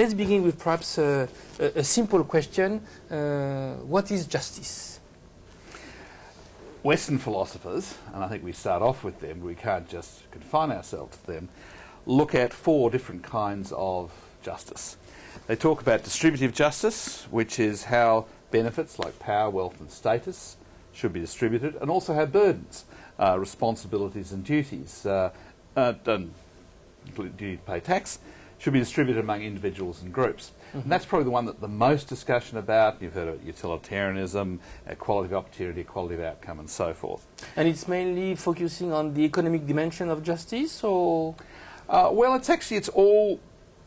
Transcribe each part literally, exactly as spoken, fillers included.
Let's begin with perhaps uh, a, a simple question. Uh, what is justice? Western philosophers, and I think we start off with them, we can't just confine ourselves to them, look at four different kinds of justice. They talk about distributive justice, which is how benefits like power, wealth and status should be distributed, and also how burdens, uh, responsibilities and duties, uh, uh, and duty to pay tax, should be distributed among individuals and groups. Mm-hmm. And that's probably the one that the most discussion about. You've heard of utilitarianism, equality of opportunity, equality of outcome, and so forth. And it's mainly focusing on the economic dimension of justice, or...? Uh, well, it's actually, it's all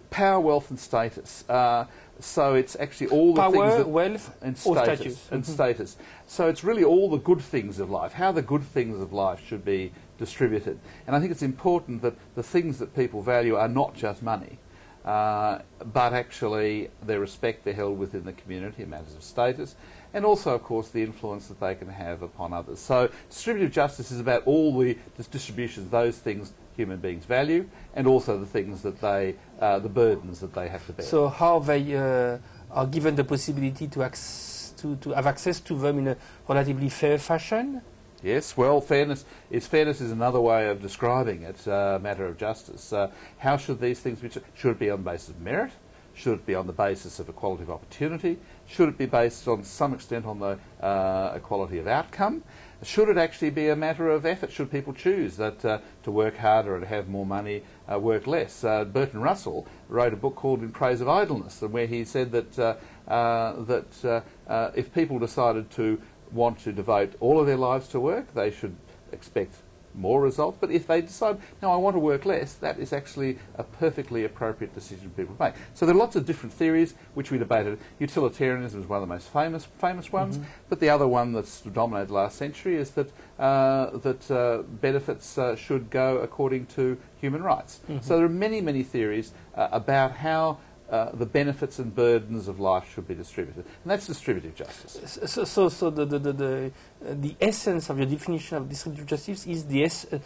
power, wealth, and status. Uh, so it's actually all the power, things... Power, wealth, and status. Or status. And mm-hmm. status. So it's really all the good things of life, how the good things of life should be distributed. And I think it's important that the things that people value are not just money, uh, but actually their respect they're held within the community in matters of status, and also, of course, the influence that they can have upon others. So distributive justice is about all the distributions, those things human beings value, and also the things that they, uh, the burdens that they have to bear. So how they uh, are given the possibility to, ac to, to have access to them in a relatively fair fashion? Yes, well, fairness is, fairness is another way of describing it, a uh, matter of justice. Uh, how should these things be? Should it be on the basis of merit? Should it be on the basis of equality of opportunity? Should it be based on some extent on the uh, equality of outcome? Should it actually be a matter of effort? Should people choose that uh, to work harder and have more money, uh, work less? Uh, Bertrand Russell wrote a book called In Praise of Idleness, where he said that, uh, uh, that uh, uh, if people decided to want to devote all of their lives to work, they should expect more results. But if they decide, no, I want to work less, that is actually a perfectly appropriate decision people make. So there are lots of different theories which we debated. Utilitarianism is one of the most famous famous ones, mm-hmm. but the other one that's dominated last century is that uh, that uh, benefits uh, should go according to human rights. Mm-hmm. So there are many, many theories uh, about how Uh, the benefits and burdens of life should be distributed, and that's distributive justice. So, so, so the the the, the, uh, the essence of your definition of distributive justice is the es uh,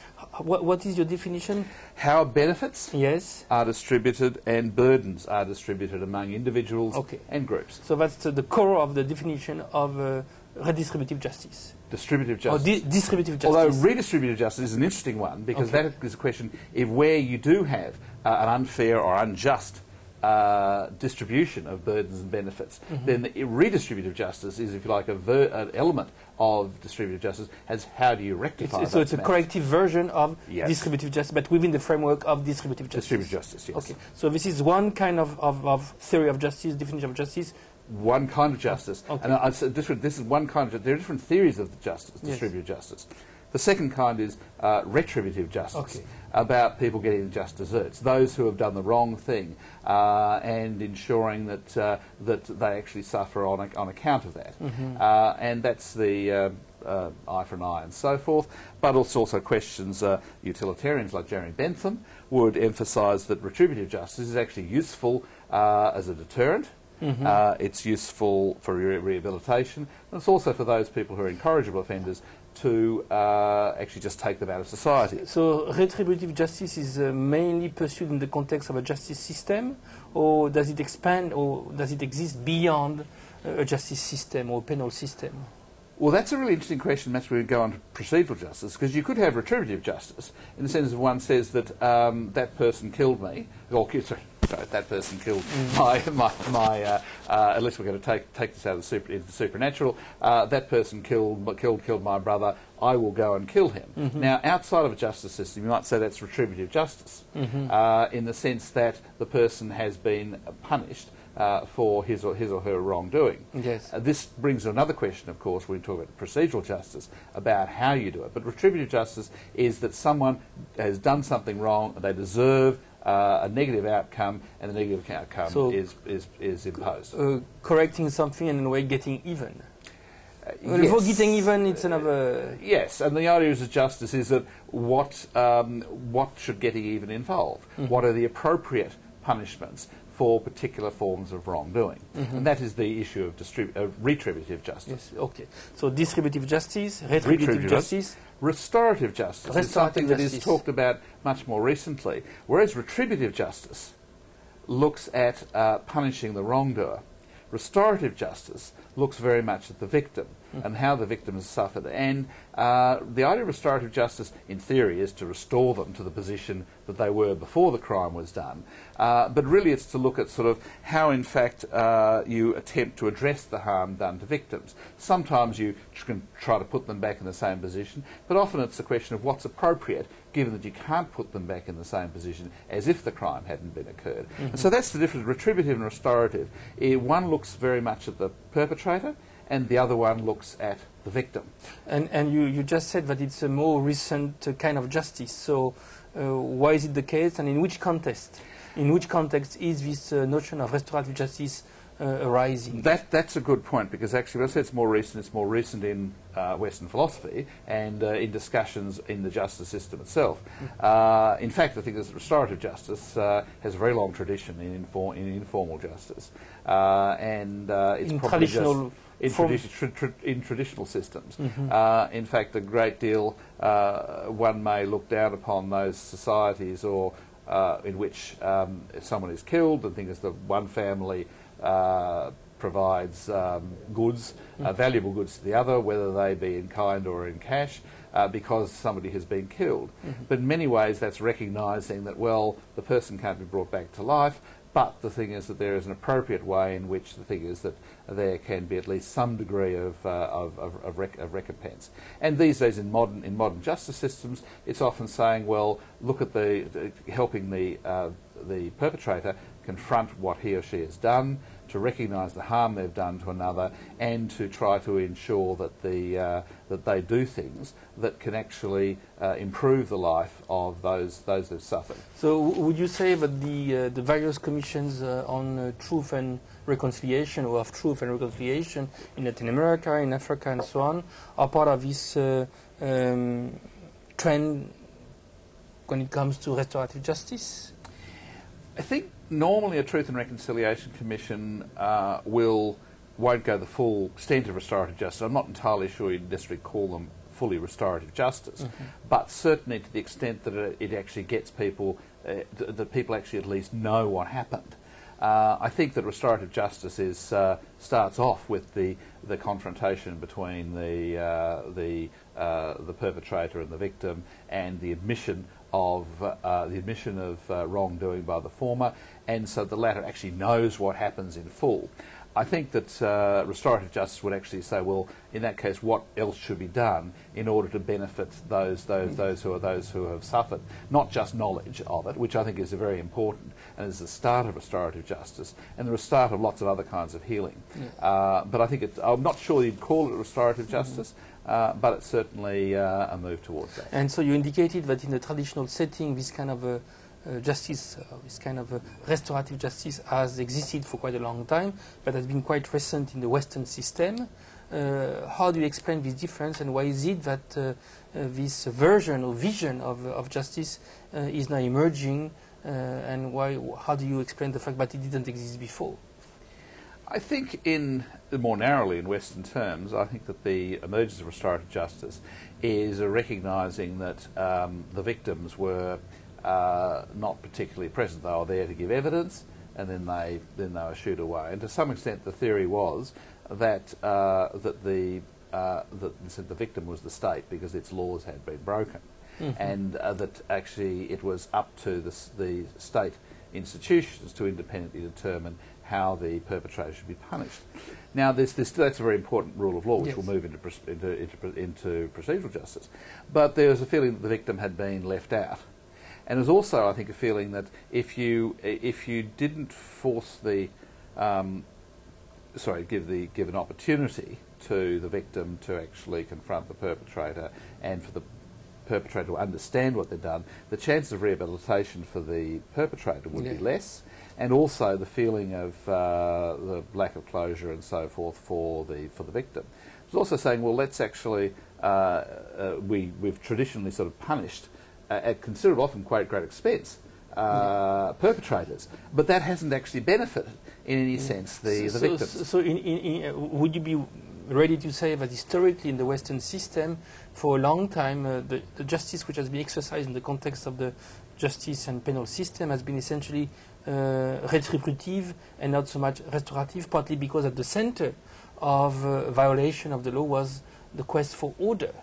what, what is your definition? How benefits yes. are distributed and burdens are distributed among individuals okay. and groups. So that's uh, the core of the definition of uh, redistributive justice. Distributive justice. Oh, di distributive justice. Although redistributive justice is an interesting one, because okay. that is a question if where you do have uh, an unfair or unjust Uh, distribution of burdens and benefits, mm-hmm. then the redistributive justice is, if you like, a ver an element of distributive justice, as how do you rectify it's, So it's a matters. corrective version of yes. distributive justice, but within the framework of distributive justice. Distributive justice, yes. Okay. So this is one kind of, of, of theory of justice, definition of justice. One kind of justice. Okay. And I, I, different, this is one kind of, there are different theories of the justice, distributive yes. justice. The second kind is uh, retributive justice, okay. about people getting just desserts, those who have done the wrong thing, uh, and ensuring that uh, that they actually suffer on a, on account of that. Mm-hmm. uh, and that's the uh, uh, eye for an eye and so forth. But it's also questions uh, utilitarians like Jeremy Bentham would emphasise that retributive justice is actually useful uh, as a deterrent. Mm-hmm. uh, it's useful for re rehabilitation, and it's also for those people who are incorrigible offenders to uh, actually just take them out of society. So retributive justice is uh, mainly pursued in the context of a justice system, or does it expand, or does it exist beyond uh, a justice system or penal system? Well, that's a really interesting question. That's where we go on to procedural justice, because you could have retributive justice in the sense that one says that um, that person killed me, or sorry, sorry, that person killed mm. my, my, my uh, uh, unless we're going to take, take this out of the, super, into the supernatural, uh, that person killed, killed, killed my brother, I will go and kill him. Mm-hmm. Now, outside of a justice system, you might say that's retributive justice, mm-hmm. uh, in the sense that the person has been punished uh, for his or, his or her wrongdoing. Yes. Uh, this brings to another question, of course, when we talk about procedural justice, about how you do it. But retributive justice is that someone has done something wrong, they deserve Uh, a negative outcome, and the negative outcome so is, is, is imposed. Uh, correcting something and in a way getting even. Uh, well, yes. For getting even, it's another... Uh, yes, and the idea of justice is that what, um, what should getting even involve? Mm-hmm. What are the appropriate punishments for particular forms of wrongdoing? Mm-hmm. And that is the issue of distrib uh, retributive justice. Yes. Okay. So distributive justice, retributive, retributive justice. Restorative justice restorative is something justice. that is talked about much more recently, whereas retributive justice looks at uh, punishing the wrongdoer. Restorative justice looks very much at the victim mm. and how the victim has suffered. And uh, the idea of restorative justice, in theory, is to restore them to the position that they were before the crime was done. Uh, but really it's to look at sort of how, in fact, uh, you attempt to address the harm done to victims. Sometimes you can try to put them back in the same position, but often it's a question of what's appropriate, given that you can't put them back in the same position as if the crime hadn't been occurred. Mm-hmm. And so that's the difference, retributive and restorative. It, one looks very much at the perpetrator and the other one looks at the victim. And, and you, you just said that it's a more recent uh, kind of justice. So uh, why is it the case and in which context? In which context is this uh, notion of restorative justice Uh, arising? That, that's a good point, because actually when I say it's more recent, it's more recent in uh, Western philosophy and uh, in discussions in the justice system itself. Mm-hmm. uh, in fact, I think that restorative justice uh, has a very long tradition in, inform in informal justice. Uh, and uh, it's in probably traditional in, tradi tra tra in traditional systems. Mm-hmm. uh, in fact, a great deal uh, one may look down upon those societies or uh, in which um, if someone is killed and think it's the one family Uh, provides um, goods, uh, valuable goods to the other, whether they be in kind or in cash, uh, because somebody has been killed. Mm-hmm. But in many ways that's recognising that, well, the person can't be brought back to life, but the thing is that there is an appropriate way in which the thing is that there can be at least some degree of, uh, of, of, of, rec of recompense. And these days in modern, in modern justice systems, it's often saying, well, look at the, the helping the, uh, the perpetrator confront what he or she has done, to recognise the harm they've done to another, and to try to ensure that the uh, that they do things that can actually uh, improve the life of those those who've suffered. So, would you say that the uh, the various commissions uh, on uh, truth and reconciliation, or of truth and reconciliation in Latin America, in Africa, and so on, are part of this uh, um, trend when it comes to restorative justice? I think normally a Truth and Reconciliation Commission uh, will, won't go the full extent of restorative justice. I'm not entirely sure you'd necessarily call them fully restorative justice, mm-hmm. but certainly to the extent that it, it actually gets people, uh, th that people actually at least know what happened. Uh, I think that restorative justice is, uh, starts off with the, the confrontation between the, uh, the, uh, the perpetrator and the victim, and the admission of uh, the admission of uh, wrongdoing by the former, and so the latter actually knows what happens in full. I think that uh, restorative justice would actually say, well, in that case, what else should be done in order to benefit those those those who are those who have suffered? Not just knowledge of it, which I think is very important, and is the start of restorative justice, and the start of lots of other kinds of healing. Yes. Uh, but I think it, I'm not sure you'd call it restorative justice. Mm-hmm. Uh, but it's certainly uh, a move towards that. And so you indicated that in the traditional setting this kind of uh, uh, justice, uh, this kind of uh, restorative justice has existed for quite a long time, but has been quite recent in the Western system. Uh, how do you explain this difference, and why is it that uh, uh, this version or vision of, uh, of justice uh, is now emerging, uh, and why? How do you explain the fact that it didn't exist before? I think in, more narrowly in Western terms, I think that the emergence of restorative justice is a recognising that um, the victims were uh, not particularly present. They were there to give evidence, and then they, then they were shooed away. And to some extent the theory was that, uh, that, the, uh, that the victim was the state because its laws had been broken, mm-hmm. and uh, that actually it was up to the, the state institutions to independently determine how the perpetrator should be punished. Now, this, this, that's a very important rule of law, which yes. will move into, into, into, into procedural justice. But there was a feeling that the victim had been left out. And there's also, I think, a feeling that if you, if you didn't force the, um, sorry, give, the, give an opportunity to the victim to actually confront the perpetrator, and for the perpetrator to understand what they've done, the chances of rehabilitation for the perpetrator would yeah. be less. And also the feeling of uh, the lack of closure and so forth for the for the victim. It's also saying, well, let's actually uh, uh, we we've traditionally sort of punished uh, at considerable, often quite great expense, uh, yeah. perpetrators, but that hasn't actually benefited in any sense the so, the victims. So, so in, in, in, uh, would you be ready to say that historically in the Western system, for a long time, uh, the, the justice which has been exercised in the context of the justice and penal system has been essentially uh, retributive and not so much restorative, partly because at the center of uh, violation of the law was the quest for order.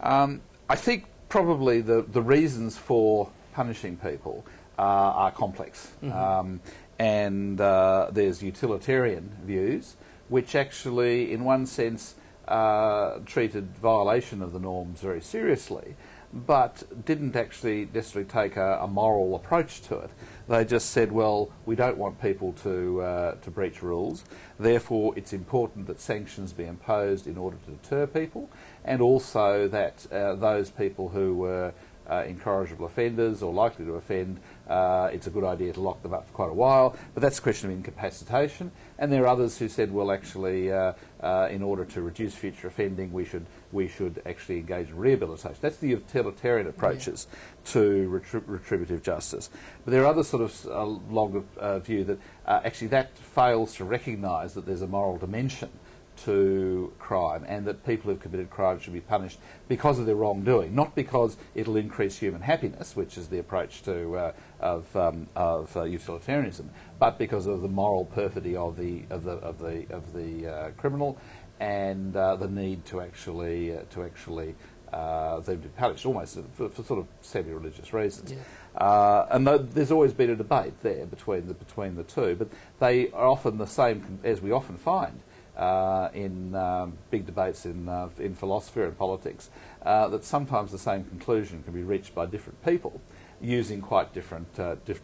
Um, I think probably the, the reasons for punishing people uh, are complex. Mm-hmm. um, and uh, there's utilitarian views, which actually, in one sense, uh, treated violation of the norms very seriously, but didn't actually necessarily take a, a moral approach to it. They just said, well, we don't want people to, uh, to breach rules, therefore it's important that sanctions be imposed in order to deter people, and also that uh, those people who were uh, incorrigible offenders or likely to offend, uh, it's a good idea to lock them up for quite a while, but that's a question of incapacitation. And there are others who said, well, actually, uh, uh, in order to reduce future offending, we should we should actually engage in rehabilitation. That's the utilitarian approaches yeah. to retrib retributive justice. But there are other sort of uh, longer uh, view that uh, actually that fails to recognise that there's a moral dimension to crime, and that people who've committed crime should be punished because of their wrongdoing, not because it'll increase human happiness, which is the approach to uh, of, um, of uh, utilitarianism, but because of the moral perfidy of the of the of the of the uh, criminal, and uh, the need to actually uh, to actually uh, them to be punished, almost for, for sort of semi-religious reasons. Yeah. Uh, and th there's always been a debate there between the between the two, but they are often the same, as we often find. Uh, in um, big debates in, uh, in philosophy and politics, uh, that sometimes the same conclusion can be reached by different people using quite different, uh, dif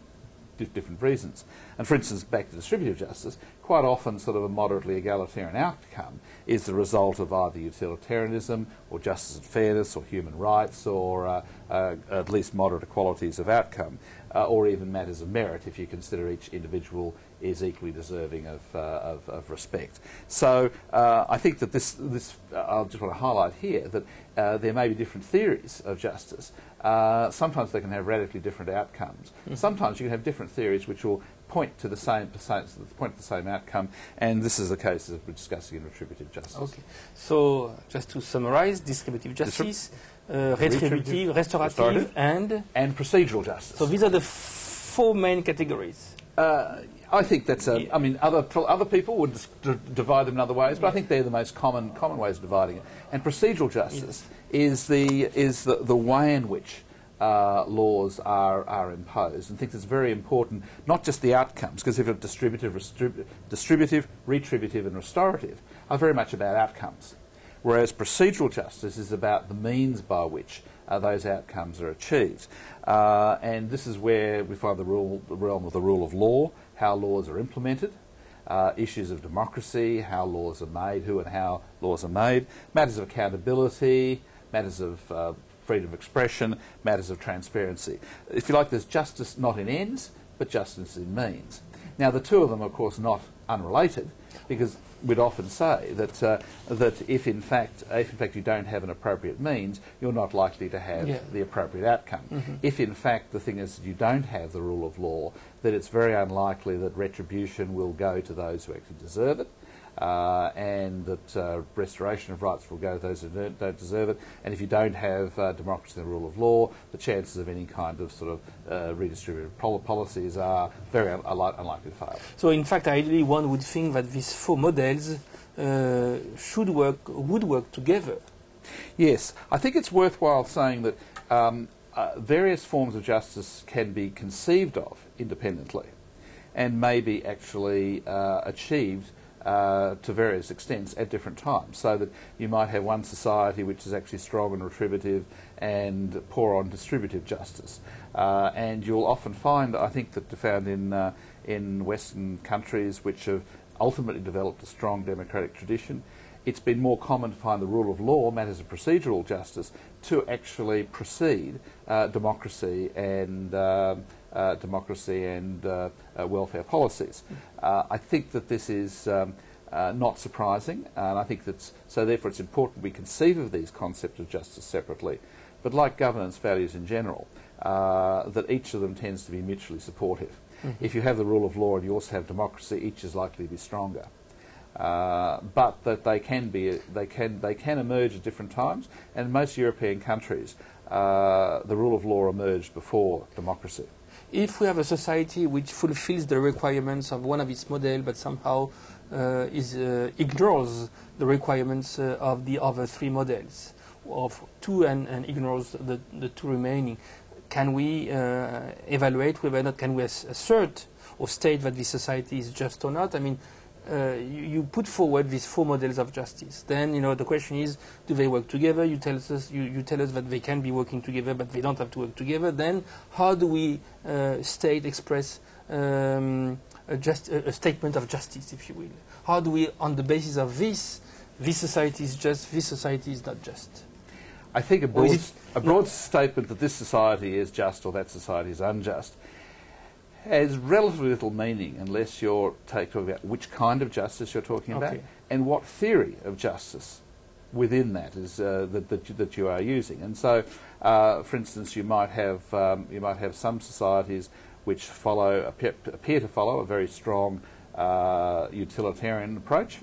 dif different reasons. And for instance, back to distributive justice, quite often sort of a moderately egalitarian outcome is the result of either utilitarianism or justice and fairness or human rights or uh, uh, at least moderate equalities of outcome, uh, or even matters of merit if you consider each individual is equally deserving of, uh, of, of respect. So uh, I think that this, this uh, I just want to highlight here that uh, there may be different theories of justice. Uh, sometimes they can have radically different outcomes. Mm-hmm. Sometimes you can have different theories which will point to the same, point to the same outcome, and this is the case that we're discussing in retributive justice. Okay. So just to summarise, distributive justice, uh, retributive, restorative, restorative and? And procedural justice. So these are the four main categories. Uh, I think that's a. Yeah. I mean, other other people would divide them in other ways, but yeah. I think they're the most common common ways of dividing it. And procedural justice yeah. is the is the the way in which uh, laws are are imposed. And I think it's very important, not just the outcomes, because if it's distributive, restribu distributive, retributive, and restorative are very much about outcomes, whereas procedural justice is about the means by which Uh, those outcomes are achieved. Uh, and this is where we find the, rule, the realm of the rule of law, how laws are implemented, uh, issues of democracy, how laws are made, who and how laws are made, matters of accountability, matters of uh, freedom of expression, matters of transparency. If you like, there's justice not in ends, but justice in means. Now, the two of them are, of course, not unrelated, because we'd often say that uh, that if in fact if in fact you don't have an appropriate means, you're not likely to have yeah. the appropriate outcome. Mm-hmm. If in fact the thing is that you don't have the rule of law, then it's very unlikely that retribution will go to those who actually deserve it, uh, and that uh, restoration of rights will go to those who don't, don't deserve it. And if you don't have uh, democracy and the rule of law, the chances of any kind of sort of uh, redistributive policies are very un unlikely to fail. So in fact, ideally, one would think that these four models uh, should work, would work together. Yes, I think it's worthwhile saying that um, uh, various forms of justice can be conceived of independently and may be actually uh, achieved Uh, to various extents at different times, so that you might have one society which is actually strong on retributive and poor on distributive justice. Uh, and you'll often find, I think, that they're found in, uh, in Western countries which have ultimately developed a strong democratic tradition, it's been more common to find the rule of law, matters of procedural justice, to actually precede uh, democracy and uh, Uh, democracy and uh, uh, welfare policies. Uh, I think that this is um, uh, not surprising, and I think that's so. Therefore, it's important we conceive of these concepts of justice separately, but like governance values in general, uh, that each of them tends to be mutually supportive. Mm-hmm. If you have the rule of law and you also have democracy, each is likely to be stronger. Uh, but that they can be, they can, they can emerge at different times, and in most European countries, uh, the rule of law emerged before democracy. if we have a society which fulfills the requirements of one of its models but somehow uh, is, uh, ignores the requirements uh, of the other three models, of two and, and ignores the, the two remaining, can we uh, evaluate whether or not, can we as assert or state that this society is just or not? I mean, uh, you, you put forward these four models of justice. Then, you know, the question is, do they work together? You tell us, you, you tell us that they can be working together, but they don't have to work together. Then, how do we uh, state, express um, a, just, a, a statement of justice, if you will? How do we, on the basis of this, this society is just, this society is not just? I think a broad, it, a broad no. statement that this society is just or that society is unjust has relatively little meaning unless you're talking about which kind of justice you're talking okay. about and what theory of justice within that is uh, that, that, you, that you are using. And so, uh, for instance, you might have um, you might have some societies which follow appear, appear to follow a very strong uh, utilitarian approach.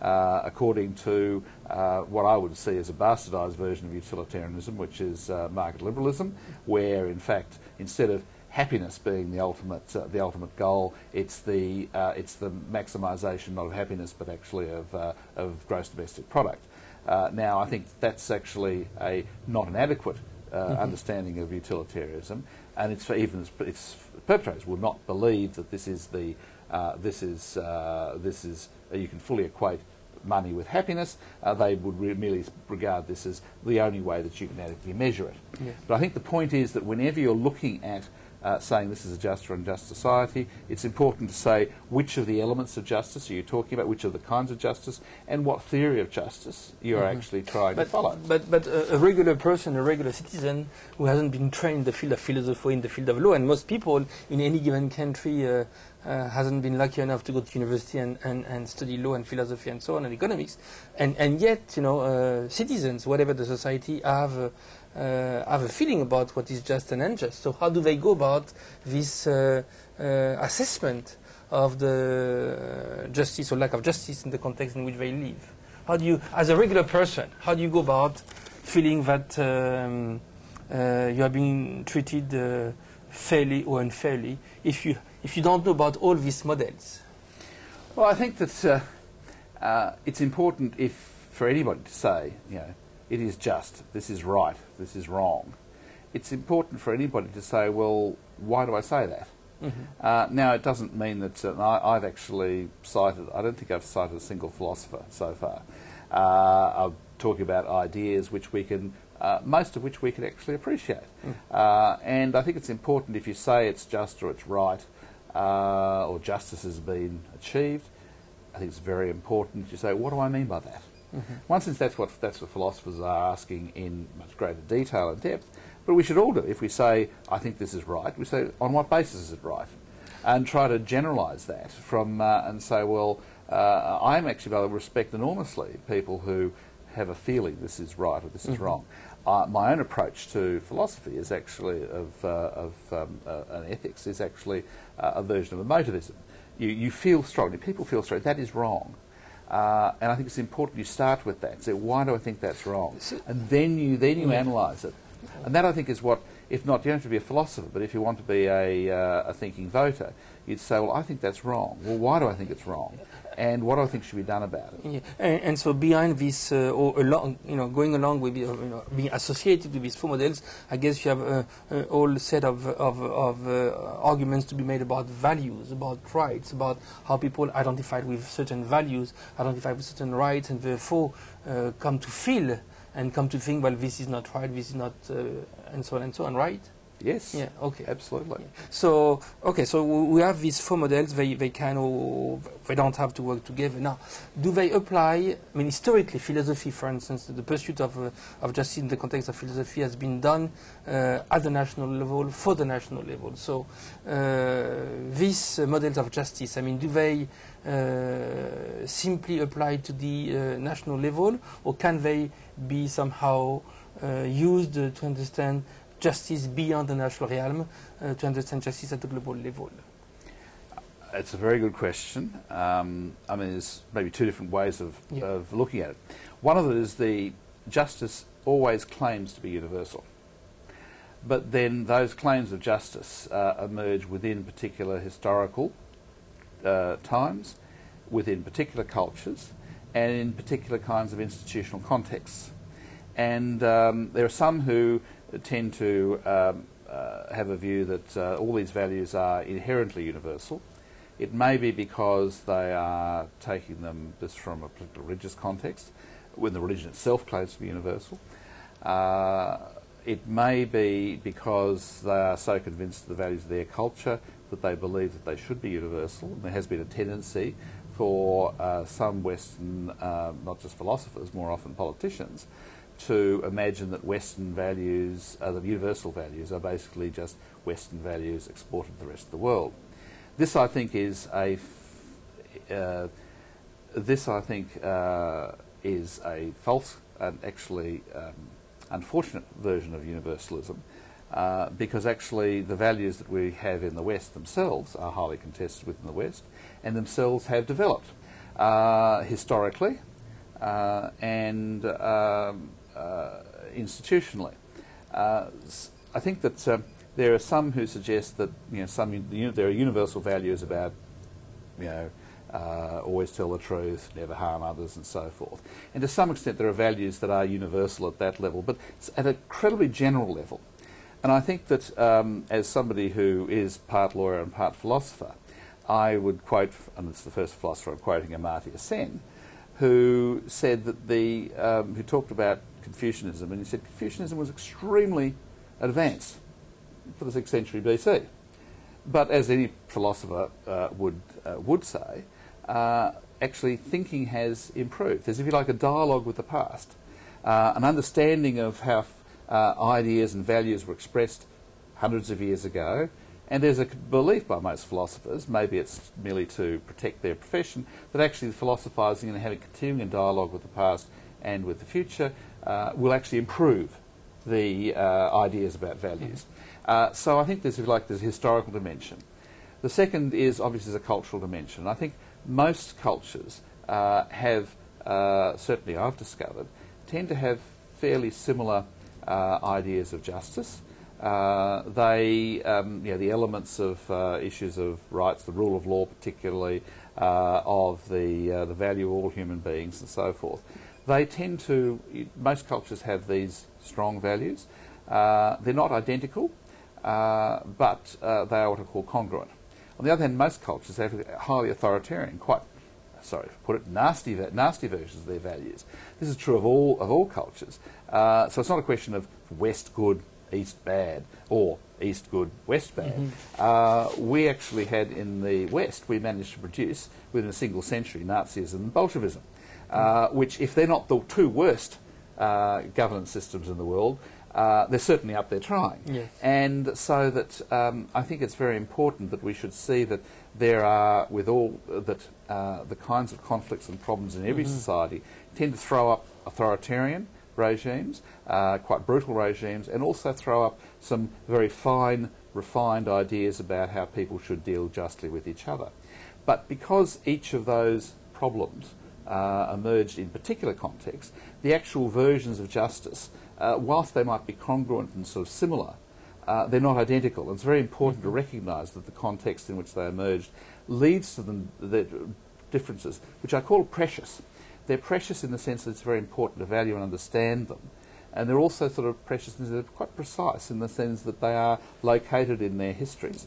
Uh, according to uh, what I would see as a bastardised version of utilitarianism, which is uh, market liberalism, where in fact instead of happiness being the ultimate uh, the ultimate goal, it's the uh, it's the maximisation not of happiness but actually of uh, of gross domestic product. Uh, now I think that's actually a not an adequate uh, mm-hmm. understanding of utilitarianism, and it's for even its, its perpetrators will not believe that this is the uh, this is uh, this is uh, you can fully equate money with happiness. Uh, they would re merely regard this as the only way that you can adequately measure it. Yes. But I think the point is that whenever you're looking at uh, saying this is a just or unjust society, it's important to say which of the elements of justice are you talking about, which of the kinds of justice, and what theory of justice you're mm-hmm. actually trying but, to follow. But, but a, a regular person, a regular citizen who hasn't been trained in the field of philosophy, in the field of law, and most people in any given country uh, Uh, hasn't been lucky enough to go to university and, and, and study law and philosophy and so on and economics, and, and yet, you know, uh, citizens, whatever the society, have uh, uh, have a feeling about what is just and unjust. So how do they go about this uh, uh, assessment of the justice or lack of justice in the context in which they live? How do you, as a regular person, how do you go about feeling that um, uh, you are being treated uh, fairly or unfairly if you if you don't know about all these models? Well, I think that uh, uh, it's important if for anybody to say, you know, it is just, this is right, this is wrong. It's important for anybody to say, well, why do I say that? Mm-hmm. uh, now, it doesn't mean that uh, I, I've actually cited, I don't think I've cited a single philosopher so far. Uh, I'm talking about ideas which we can Uh, most of which we can actually appreciate. Mm. Uh, and I think it's important if you say it's just or it's right, uh, or justice has been achieved, I think it's very important to say, what do I mean by that? Mm-hmm. One sense, that's what, that's what philosophers are asking in much greater detail and depth, but we should all do it. If we say, I think this is right, we say, on what basis is it right? And try to generalise that from, uh, and say, well, uh, I'm actually going to respect enormously people who have a feeling this is right or this mm-hmm. is wrong. Uh, my own approach to philosophy is actually of, uh, of um, uh, an ethics is actually uh, a version of emotivism. You, you feel strongly, people feel strongly, that is wrong. Uh, and I think it's important you start with that. Say, why do I think that's wrong? And then you, then you analyse it. And that, I think, is what, if not, you don't have to be a philosopher, but if you want to be a, uh, a thinking voter, you'd say, well, I think that's wrong. Well, why do I think it's wrong? And what do I think should be done about it? Yeah. And, and so behind this, uh, or along, you know, going along with, you know, being associated with these four models, I guess you have a uh, whole uh, set of, of, of uh, arguments to be made about values, about rights, about how people identify with certain values, identify with certain rights, and therefore uh, come to feel and come to think, well, this is not right, this is not, uh, and so on and so on, right? Yes. Yeah. Okay. Absolutely. Yeah. So, okay. So we have these four models. They they kind of they don't have to work together. Now, do they apply? I mean, historically, philosophy, for instance, the pursuit of uh, of justice in the context of philosophy has been done uh, at the national level for the national level. So, uh, these uh, models of justice, I mean, do they uh, simply apply to the uh, national level, or can they be somehow uh, used uh, to understand justice beyond the national realm, uh, to understand justice at the global level? It's a very good question. Um, I mean, there's maybe two different ways of, yeah. of looking at it. One of it is the justice always claims to be universal. but then those claims of justice uh, emerge within particular historical uh, times, within particular cultures, and in particular kinds of institutional contexts. And um, there are some who tend to um, uh, have a view that uh, all these values are inherently universal. It may be because they are taking them just from a particular religious context, when the religion itself claims to be universal. Uh, It may be because they are so convinced of the values of their culture that they believe that they should be universal. And there has been a tendency for uh, some Western, uh, not just philosophers, more often politicians, to imagine that Western values, uh, the universal values, are basically just Western values exported to the rest of the world. This, I think, is a f uh, this I think uh, is a false and actually. Um, unfortunate version of universalism, uh, because actually the values that we have in the West themselves are highly contested within the West, and themselves have developed uh, historically uh, and um, uh, institutionally. Uh, I think that um, there are some who suggest that you know some you know, there are universal values about you know Uh, always tell the truth, never harm others, and so forth. And to some extent there are values that are universal at that level, but it's at an incredibly general level. And I think that um, as somebody who is part lawyer and part philosopher, I would quote, and it's the first philosopher I'm quoting, Amartya Sen, who said that the, um, who talked about Confucianism, and he said Confucianism was extremely advanced for the sixth century B C. But as any philosopher uh, would, uh, would say, Uh, actually thinking has improved. There's, if you like, a dialogue with the past, uh, an understanding of how uh, ideas and values were expressed hundreds of years ago, and there's a belief by most philosophers, maybe it's merely to protect their profession, that actually philosophising and having continuing a dialogue with the past and with the future uh, will actually improve the uh, ideas about values. Uh, so I think there's, if you like, there's a historical dimension. The second is obviously a cultural dimension. I think most cultures uh, have, uh, certainly I've discovered, tend to have fairly similar uh, ideas of justice. Uh, they, um, you know, the elements of uh, issues of rights, the rule of law particularly, uh, of the, uh, the value of all human beings and so forth. They tend to, most cultures have these strong values. Uh, they're not identical, uh, but uh, they are what I call congruent. On the other hand, most cultures have highly authoritarian, quite, sorry to put it, nasty, nasty versions of their values. This is true of all of all cultures. Uh, so it's not a question of West good, East bad, or East good, West bad. Mm-hmm. uh, we actually had in the West, we managed to produce within a single century Nazism and Bolshevism, uh, which, if they're not the two worst uh, governance systems in the world, Uh, they're certainly up there trying. Yes. And so that um, I think it's very important that we should see that there are, with all that uh, the kinds of conflicts and problems in every mm-hmm. society tend to throw up authoritarian regimes, uh, quite brutal regimes, and also throw up some very fine, refined ideas about how people should deal justly with each other. But because each of those problems uh, emerged in particular contexts, the actual versions of justice, Uh, whilst they might be congruent and sort of similar, uh, they're not identical. And it's very important mm-hmm. to recognise that the context in which they emerged leads to them, the differences, which I call precious. They're precious in the sense that it's very important to value and understand them. And they're also sort of precious and they're quite precise in the sense that they are located in their histories.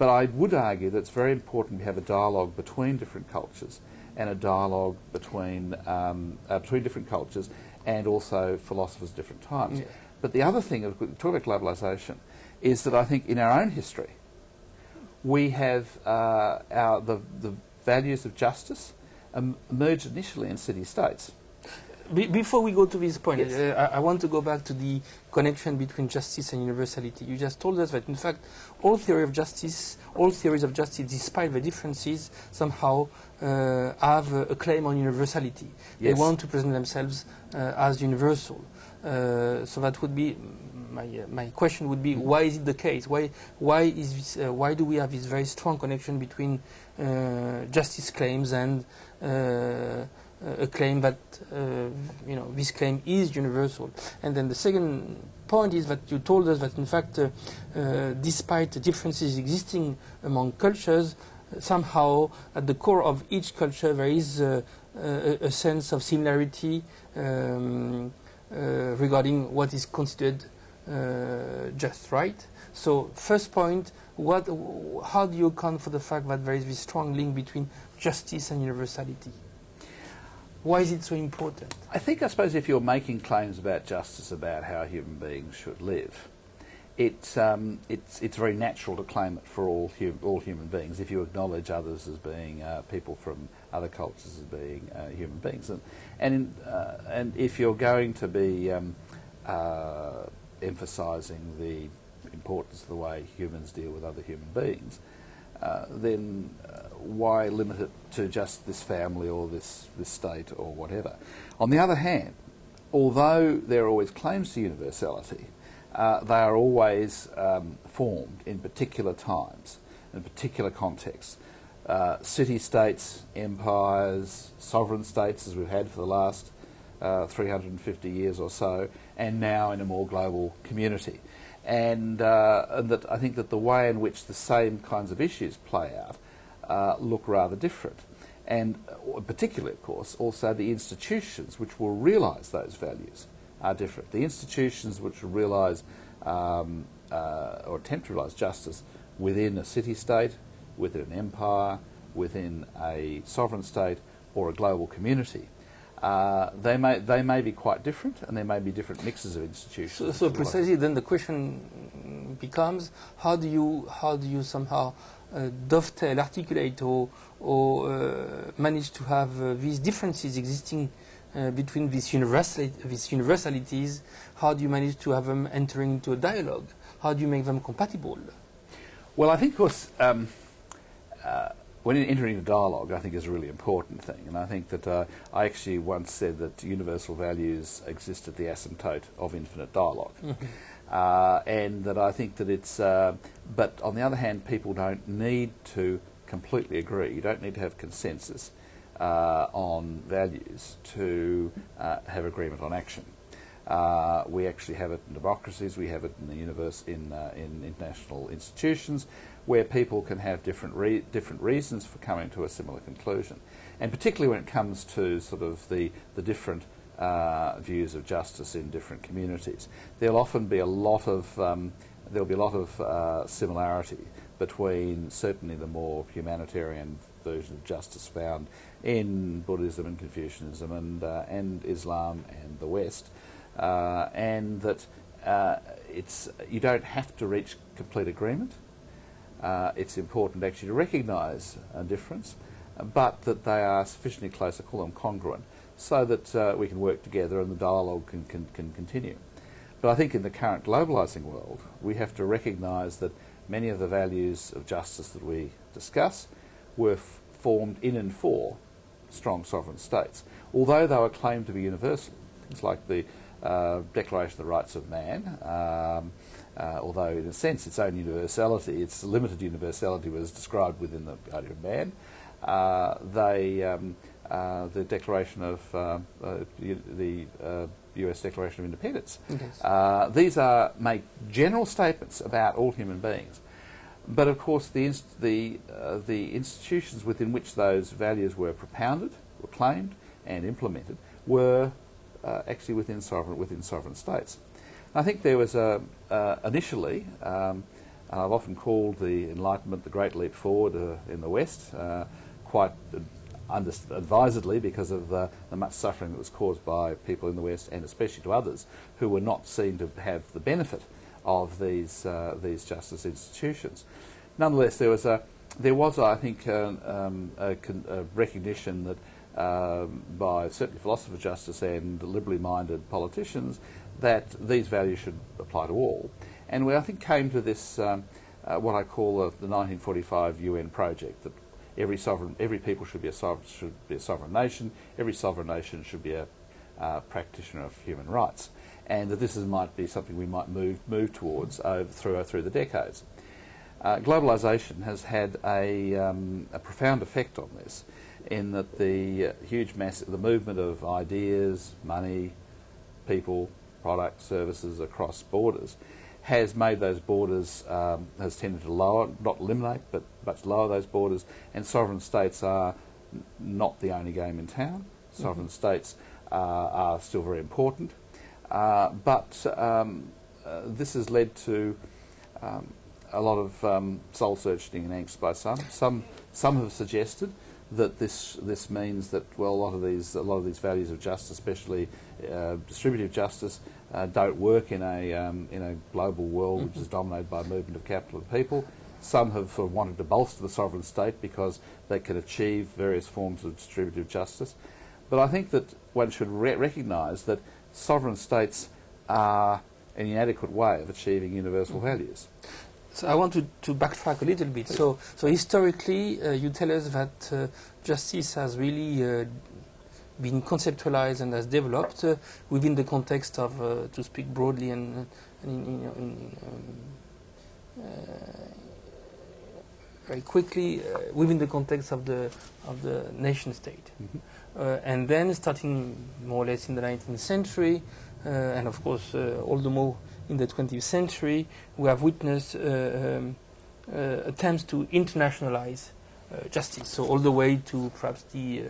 But I would argue that it's very important to have a dialogue between different cultures and a dialogue between, um, uh, between different cultures and also philosophers at different times. Yeah. But the other thing, talking about globalisation, is that I think in our own history we have uh, our, the, the values of justice um, emerged initially in city-states. Be before we go to this point, yes. uh, I want to go back to the connection between justice and universality. You just told us that, in fact, all theory of justice, all theories of justice, despite the differences, somehow uh, have a, a claim on universality. Yes. They want to present themselves uh, as universal. Uh, so that would be my uh, my question. Would be, why is it the case? Why why is this, uh, why do we have this very strong connection between uh, justice claims and uh, uh, a claim that uh, you know this claim is universal. And then the second point is that you told us that in fact, uh, uh, despite the differences existing among cultures, somehow at the core of each culture there is uh, a, a sense of similarity um, uh, regarding what is considered uh, just, right? So first point, what, how do you account for the fact that there is this strong link between justice and universality? Why is it so important? I think, I suppose, if you're making claims about justice, about how human beings should live, it's, um, it's, it's very natural to claim it for all, hum all human beings if you acknowledge others as being uh, people from other cultures as being uh, human beings. And, and, uh, and if you're going to be um, uh, emphasising the importance of the way humans deal with other human beings, uh, then uh, why limit it to just this family or this, this state or whatever? On the other hand, although there are always claims to universality, uh, they are always um, formed in particular times, in particular contexts. Uh, city-states, empires, sovereign states, as we've had for the last uh, three hundred fifty years or so, and now in a more global community. And, uh, and that I think that the way in which the same kinds of issues play out uh, look rather different, and particularly, of course, also the institutions which will realise those values are different. The institutions which realise um, uh, or attempt to realise justice within a city-state, within an empire, within a sovereign state, or a global community. Uh, they may they may be quite different, and there may be different mixes of institutions. So, so precisely, then the question becomes: how do you how do you somehow uh, dovetail, articulate, or or uh, manage to have uh, these differences existing uh, between these universal these universalities? How do you manage to have them entering into a dialogue? How do you make them compatible? Well, I think, of course, um, uh, when entering into dialogue, I think, is a really important thing, and I think that uh, I actually once said that universal values exist at the asymptote of infinite dialogue, uh, and that I think that it's. Uh, but on the other hand, people don't need to completely agree. You don't need to have consensus uh, on values to uh, have agreement on action. Uh, we actually have it in democracies. We have it in the universe in uh, in international institutions, where people can have different re different reasons for coming to a similar conclusion, and particularly when it comes to sort of the the different uh, views of justice in different communities, there'll often be a lot of um, there'll be a lot of uh, similarity between certainly the more humanitarian version of justice found in Buddhism and Confucianism and uh, and Islam and the West, uh, and that uh, it's you don't have to reach complete agreement. Uh, it's important actually to recognise a difference, but that they are sufficiently close, I call them congruent, so that uh, we can work together and the dialogue can, can, can continue. But I think in the current globalising world, we have to recognise that many of the values of justice that we discuss were f formed in and for strong sovereign states, although they were claimed to be universal. It's like the uh, Declaration of the Rights of Man. Um, Uh, although in a sense its own universality, its limited universality was described within the idea of man, uh, they, um, uh, the Declaration of, uh, uh, the uh, U S Declaration of Independence. Yes. Uh, these are, make general statements about all human beings, but of course the, inst the, uh, the institutions within which those values were propounded, were claimed and implemented were uh, actually within sovereign, within sovereign states. I think there was a, uh, initially, um, and I've often called the Enlightenment the Great Leap Forward uh, in the West, uh, quite under advisedly because of uh, the much suffering that was caused by people in the West, and especially to others who were not seen to have the benefit of these uh, these justice institutions. Nonetheless, there was a there was I think an, um, a, con a recognition that um, by certainly philosophers of justice and liberally minded politicians, that these values should apply to all. And we, I think, came to this, um, uh, what I call the, the nineteen forty-five U N project, that every sovereign, every people should be a sovereign, should be a sovereign nation, every sovereign nation should be a uh, practitioner of human rights, and that this is, might be something we might move, move towards over, through, through the decades. Uh, globalisation has had a, um, a profound effect on this, in that the uh, huge mass, the movement of ideas, money, people, products, services across borders has made those borders, um, has tended to lower, not eliminate, but much lower those borders, and sovereign states are not the only game in town. Sovereign mm-hmm. states uh, are still very important, uh, but um, uh, this has led to um, a lot of um, soul searching and angst by some. Some some have suggested that this this means that, well, a lot of these a lot of these values of justice, especially uh, distributive justice, uh, don't work in a um, in a global world which is dominated by a movement of capital and people. Some have uh, wanted to bolster the sovereign state because they can achieve various forms of distributive justice. But I think that one should re recognise that sovereign states are an inadequate way of achieving universal values. So I want to, to backtrack a little bit. So, so historically, uh, you tell us that uh, justice has really uh, been conceptualized and has developed uh, within the context of, uh, to speak broadly and, and in, in, in, um, uh, very quickly, uh, within the context of the of the nation state, mm-hmm. uh, and then starting more or less in the nineteenth century, uh, and of course uh, all the more in the twentieth century, we have witnessed uh, um, uh, attempts to internationalize uh, justice, so all the way to perhaps the uh,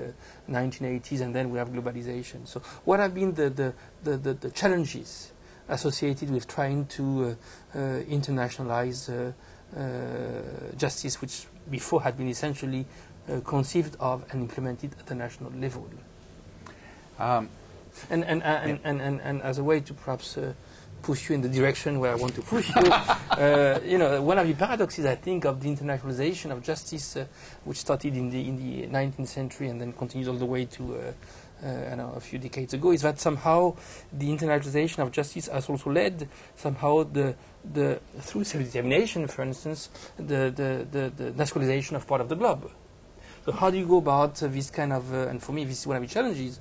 nineteen eighties, and then we have globalization. So what have been the, the, the, the, the challenges associated with trying to uh, uh, internationalize uh, uh, justice, which before had been essentially uh, conceived of and implemented at the national level? Um, and, and, and, and, and, and as a way to perhaps uh, push you in the direction where I want to push you. uh, you know, one of the paradoxes, I think, of the internationalization of justice, uh, which started in the in the nineteenth century and then continues all the way to uh, uh, I know, a few decades ago, is that somehow the internationalization of justice has also led somehow the the through self-determination, for instance, the the, the the nationalization of part of the globe. So how do you go about uh, this kind of? Uh, and for me, this is one of the challenges.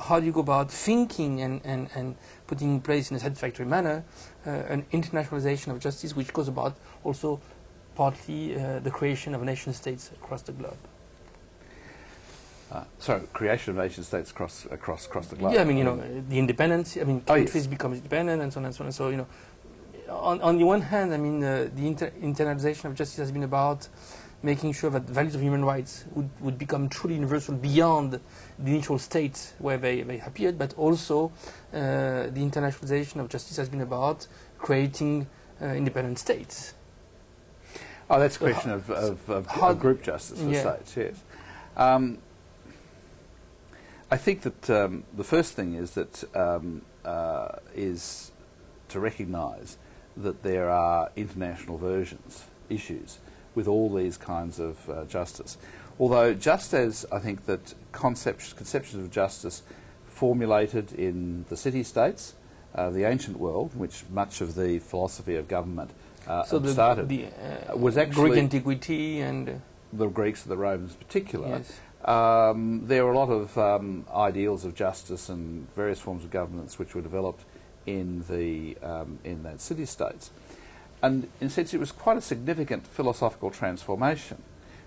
How do you go about thinking and, and, and putting in place in a satisfactory manner uh, an internationalization of justice, which goes about also partly uh, the creation of nation states across the globe? Uh, so, creation of nation states across across across the globe. Yeah, I mean, you know, the independence. I mean, countries oh, yes. become independent, and so on and so on. So, you know, on on the one hand, I mean, uh, the inter internationalization of justice has been about making sure that values of human rights would, would become truly universal beyond the initial states where they, they appeared, but also uh, the internationalization of justice has been about creating uh, independent states. Oh, that's a question uh, of, of, of, how, of group justice for yeah. states, yes. Um, I think that um, the first thing is that um, uh, is to recognise that there are international versions, issues, with all these kinds of uh, justice. Although, just as I think that concept, conceptions of justice formulated in the city-states, uh, the ancient world, which much of the philosophy of government uh, so the, started, the, uh, was actually Greek antiquity and uh, the Greeks and the Romans, in particular. Yes. Um, there were a lot of um, ideals of justice and various forms of governance which were developed in the um, in that city-states. And in a sense, it was quite a significant philosophical transformation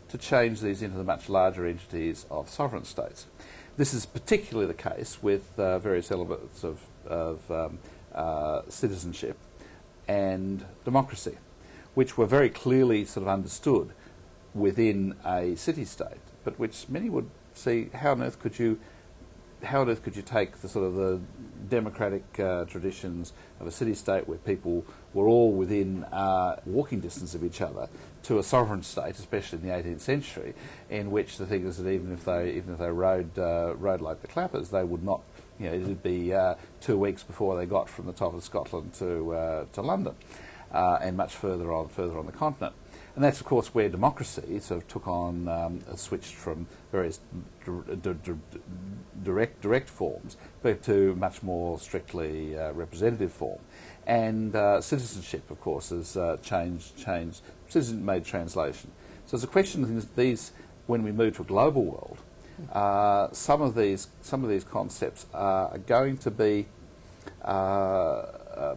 to change these into the much larger entities of sovereign states. This is particularly the case with uh, various elements of, of um, uh, citizenship and democracy, which were very clearly sort of understood within a city-state, but which many would see, how on earth could you how on earth could you take the sort of the democratic uh, traditions of a city-state where people were all within uh, walking distance of each other to a sovereign state, especially in the eighteenth century, in which the thing is that even if they even if they rode uh, rode like the clappers, they would not. You know, it would be uh, two weeks before they got from the top of Scotland to uh, to London, uh, and much further on further on the continent. And that's, of course, where democracy sort of took on, um, switched from various direct direct forms but to much more strictly uh, representative form. And uh, citizenship, of course, has uh, changed, changed, citizen-made translation. So it's a question of these, when we move to a global world, uh, some of these some of these concepts are going to be uh, uh,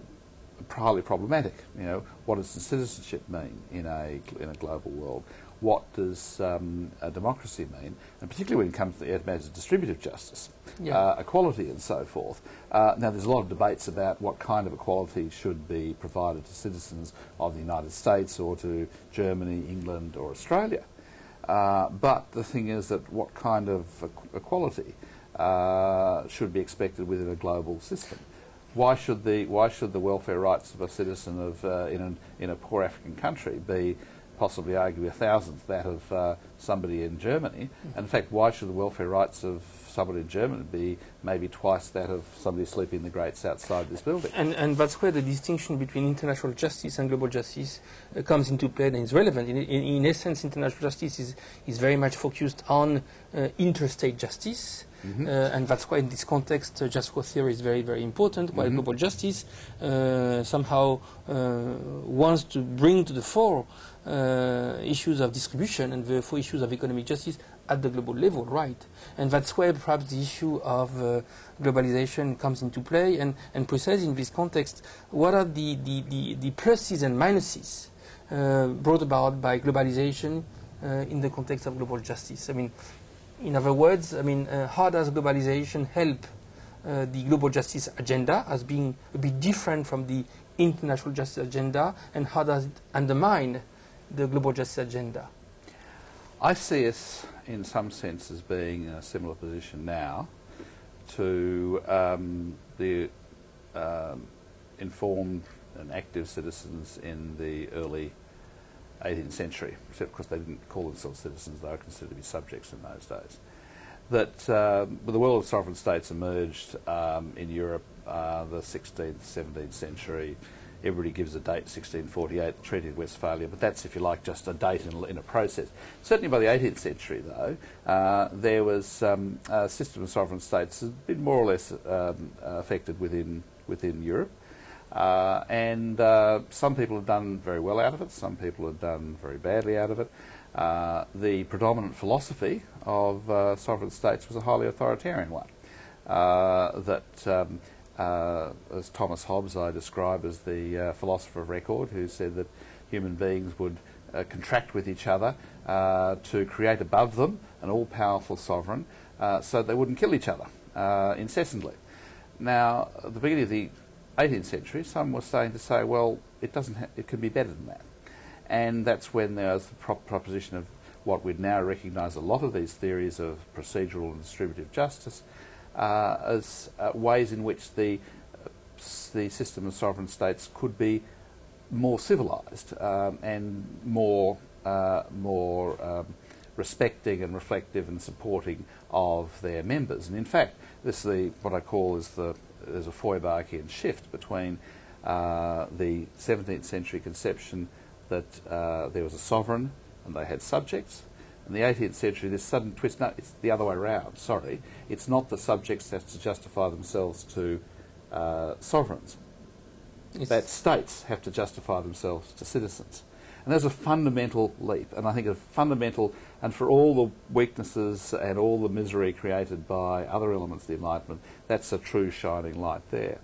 highly problematic. You know, what does citizenship mean in a in a global world? what does um, a democracy mean, and particularly when it comes to the matters of distributive justice, yeah. uh, equality and so forth. Uh, now, there's a lot of debates about what kind of equality should be provided to citizens of the United States or to Germany, England or Australia. Uh, but the thing is that what kind of equality uh, should be expected within a global system? Why should the, why should the welfare rights of a citizen of, uh, in, an, in a poor African country be possibly argue a thousandth that of uh, somebody in Germany? And in fact, why should the welfare rights of somebody in Germany be maybe twice that of somebody sleeping in the grates outside this building? And, and that's where the distinction between international justice and global justice uh, comes into play and is relevant. In, in, in essence, international justice is, is very much focused on uh, interstate justice. Mm-hmm. uh, and that's why in this context uh, just cause theory is very, very important, while mm-hmm. global justice uh, somehow uh, wants to bring to the fore uh, issues of distribution and therefore issues of economic justice at the global level, right? And that's where perhaps the issue of uh, globalization comes into play, and, and precisely in this context, what are the, the, the, the pluses and minuses uh, brought about by globalization uh, in the context of global justice? I mean, in other words, I mean, uh, how does globalization help uh, the global justice agenda as being a bit different from the international justice agenda, and how does it undermine the global justice agenda? I see us, in some sense, as being in a similar position now to um, the um, informed and active citizens in the early eighteenth century, except of course they didn't call themselves citizens, they were considered to be subjects in those days. That um, the world of sovereign states emerged um, in Europe, uh, the sixteenth, seventeenth century. Everybody gives a date, sixteen forty-eight, the Treaty of Westphalia, but that's, if you like, just a date in, in a process. Certainly by the eighteenth century, though, uh, there was um, a system of sovereign states that had been more or less um, affected within, within Europe. Uh, and uh, some people have done very well out of it, some people have done very badly out of it. Uh, the predominant philosophy of uh, sovereign states was a highly authoritarian one, uh, that, um, uh, as Thomas Hobbes I describe as the uh, philosopher of record, who said that human beings would uh, contract with each other uh, to create above them an all-powerful sovereign uh, so they wouldn't kill each other uh, incessantly. Now, at the beginning of the eighteenth century, some were starting to say, well, it doesn't. Ha it can be better than that, and that's when there was the pro proposition of what we'd now recognise a lot of these theories of procedural and distributive justice uh, as uh, ways in which the uh, the system of sovereign states could be more civilised um, and more uh, more um, respecting and reflective and supporting of their members. And in fact, this is the what I call is the there's a Feuerbachian shift between uh, the seventeenth century conception that uh, there was a sovereign and they had subjects, and the eighteenth century this sudden twist, no, it's the other way around, sorry, it's not the subjects that have to justify themselves to uh, sovereigns, it's that states have to justify themselves to citizens. And there's a fundamental leap, and I think a fundamental, and for all the weaknesses and all the misery created by other elements of the Enlightenment, that's a true shining light there.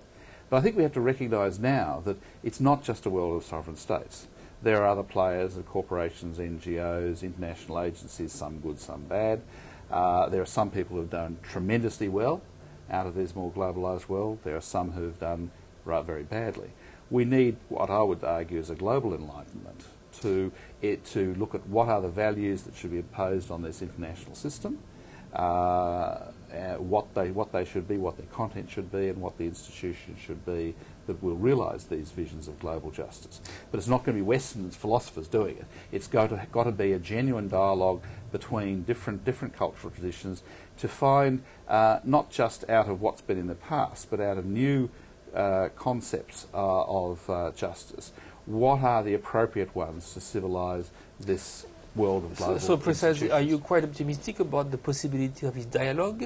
But I think we have to recognise now that it's not just a world of sovereign states. There are other players, corporations, N G Os, international agencies, some good, some bad. Uh, there are some people who have done tremendously well out of this more globalised world. There are some who have done right, very badly. We need what I would argue is a global enlightenment. To, it, to look at what are the values that should be imposed on this international system, uh, uh, what, they, what they should be, what their content should be, and what the institutions should be that will realise these visions of global justice. But it's not going to be Western philosophers doing it. It's got to, got to be a genuine dialogue between different, different cultural traditions to find uh, not just out of what's been in the past, but out of new uh, concepts uh, of uh, justice. What are the appropriate ones to civilise this world of global? So, so precisely, are you quite optimistic about the possibility of this dialogue?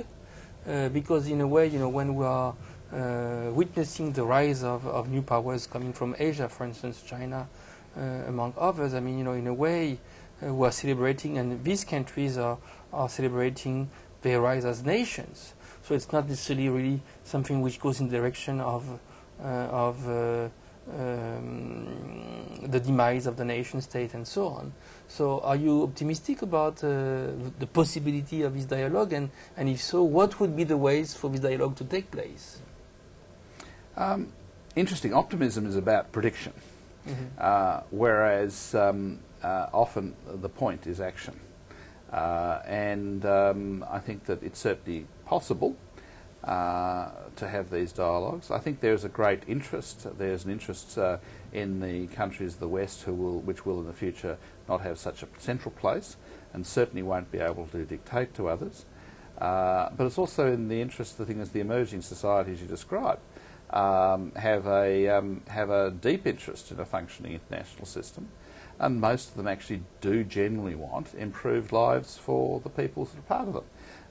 Uh, because in a way, you know, when we are uh, witnessing the rise of, of new powers coming from Asia, for instance, China, uh, among others, I mean, you know, in a way, uh, we are celebrating, and these countries are, are celebrating their rise as nations. So it's not necessarily really something which goes in the direction of, uh, of uh, um, the demise of the nation state and so on. So are you optimistic about uh, the possibility of this dialogue, and, and if so, what would be the ways for this dialogue to take place? Um, interesting. Optimism is about prediction, mm-hmm. uh, whereas um, uh, often the point is action. Uh, and um, I think that it's certainly possible uh, to have these dialogues. I think there's a great interest. There's an interest uh, in the countries of the West who will, which will in the future not have such a central place and certainly won't be able to dictate to others. Uh, but it's also in the interest, the thing is, the emerging societies you describe um, have, a, um, have a deep interest in a functioning international system. And most of them actually do generally want improved lives for the people that are part of them.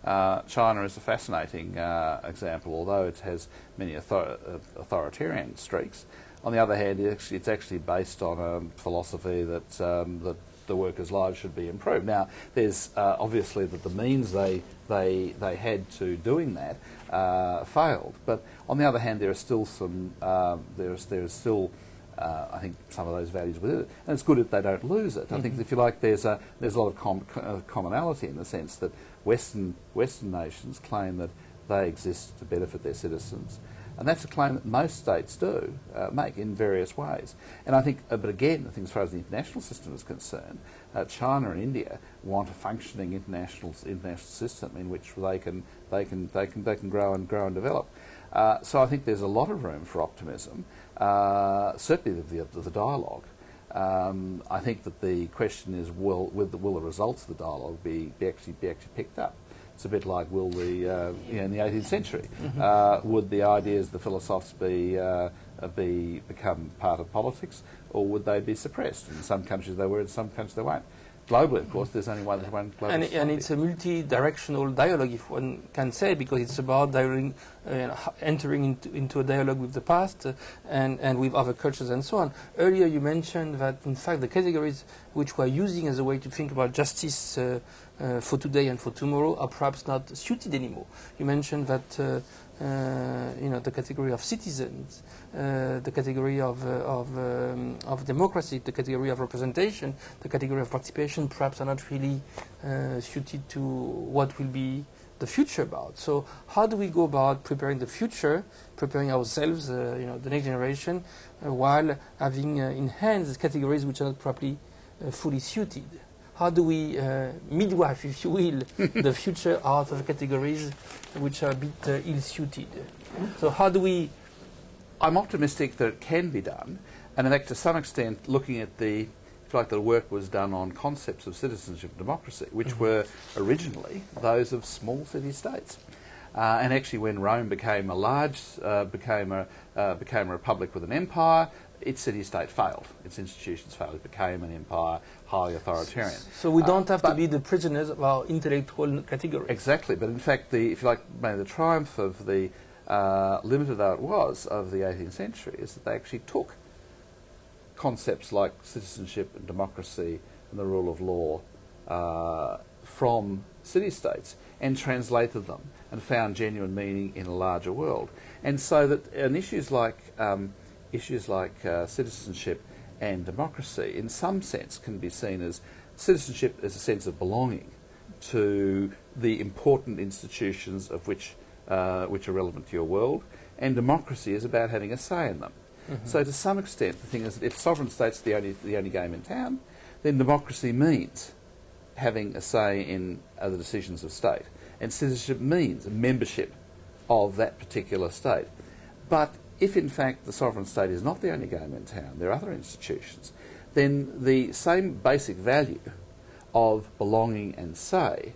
Uh, China is a fascinating uh, example, although it has many author authoritarian streaks. On the other hand, it's actually based on a philosophy that, um, that the workers' lives should be improved. Now, there's uh, obviously that the means they, they, they had to doing that uh, failed. But on the other hand, there are still some, uh, there's, there's still Uh, I think some of those values within it, and it's good if they don't lose it. Mm-hmm. I think, if you like, there's a there's a lot of com uh, commonality in the sense that Western Western nations claim that they exist to benefit their citizens, and that's a claim that most states do uh, make in various ways. And I think, uh, but again, I think as far as the international system is concerned, uh, China and India want a functioning international international system in which they can they can they can they can grow and grow and develop. Uh, so I think there's a lot of room for optimism. Uh, certainly the, the, the dialogue. Um, I think that the question is, will, will, the, will the results of the dialogue be, be, actually, be actually picked up? It's a bit like, will the, uh, you know, in the eighteenth century, mm-hmm. uh, would the ideas of the philosophes be, uh, be, become part of politics, or would they be suppressed? In some countries they were, in some countries they won't. Globally, of course, there's only one, one global and, and it's a multi-directional dialogue, if one can say, because it's about dialogue, uh, entering into, into a dialogue with the past uh, and, and with other cultures and so on. Earlier you mentioned that, in fact, the categories which we're using as a way to think about justice uh, uh, for today and for tomorrow are perhaps not suited anymore. You mentioned that uh, Uh, you know, the category of citizens, uh, the category of, uh, of, um, of democracy, the category of representation, the category of participation perhaps are not really uh, suited to what will be the future about. So how do we go about preparing the future, preparing ourselves, uh, you know, the next generation, uh, while having uh, in hand these categories which are not properly uh, fully suited? How do we uh, midwife, if you will, the future out of categories which are a bit uh, ill-suited? So how do we... I'm optimistic that it can be done, and in fact, to some extent, looking at the... If like the work was done on concepts of citizenship and democracy, which mm-hmm. were originally those of small city-states. Uh, and actually, when Rome became a large, uh, became, a, uh, became a republic with an empire, its city-state failed, its institutions failed, it became an empire, highly authoritarian. So we don't uh, have to be the prisoners of our intellectual category. Exactly, but in fact, the, if you like, maybe the triumph of the, uh, limited though it was, of the eighteenth century is that they actually took concepts like citizenship and democracy and the rule of law uh, from city-states and translated them and found genuine meaning in a larger world. And so that and issues like... Um, Issues like uh, citizenship and democracy, in some sense, can be seen as citizenship as a sense of belonging to the important institutions of which, uh, which are relevant to your world, and democracy is about having a say in them. Mm-hmm. So to some extent, the thing is that if sovereign states are the only, the only game in town, then democracy means having a say in uh, the decisions of state, and citizenship means membership of that particular state. But if, in fact, the sovereign state is not the only game in town, there are other institutions, then the same basic value of belonging and say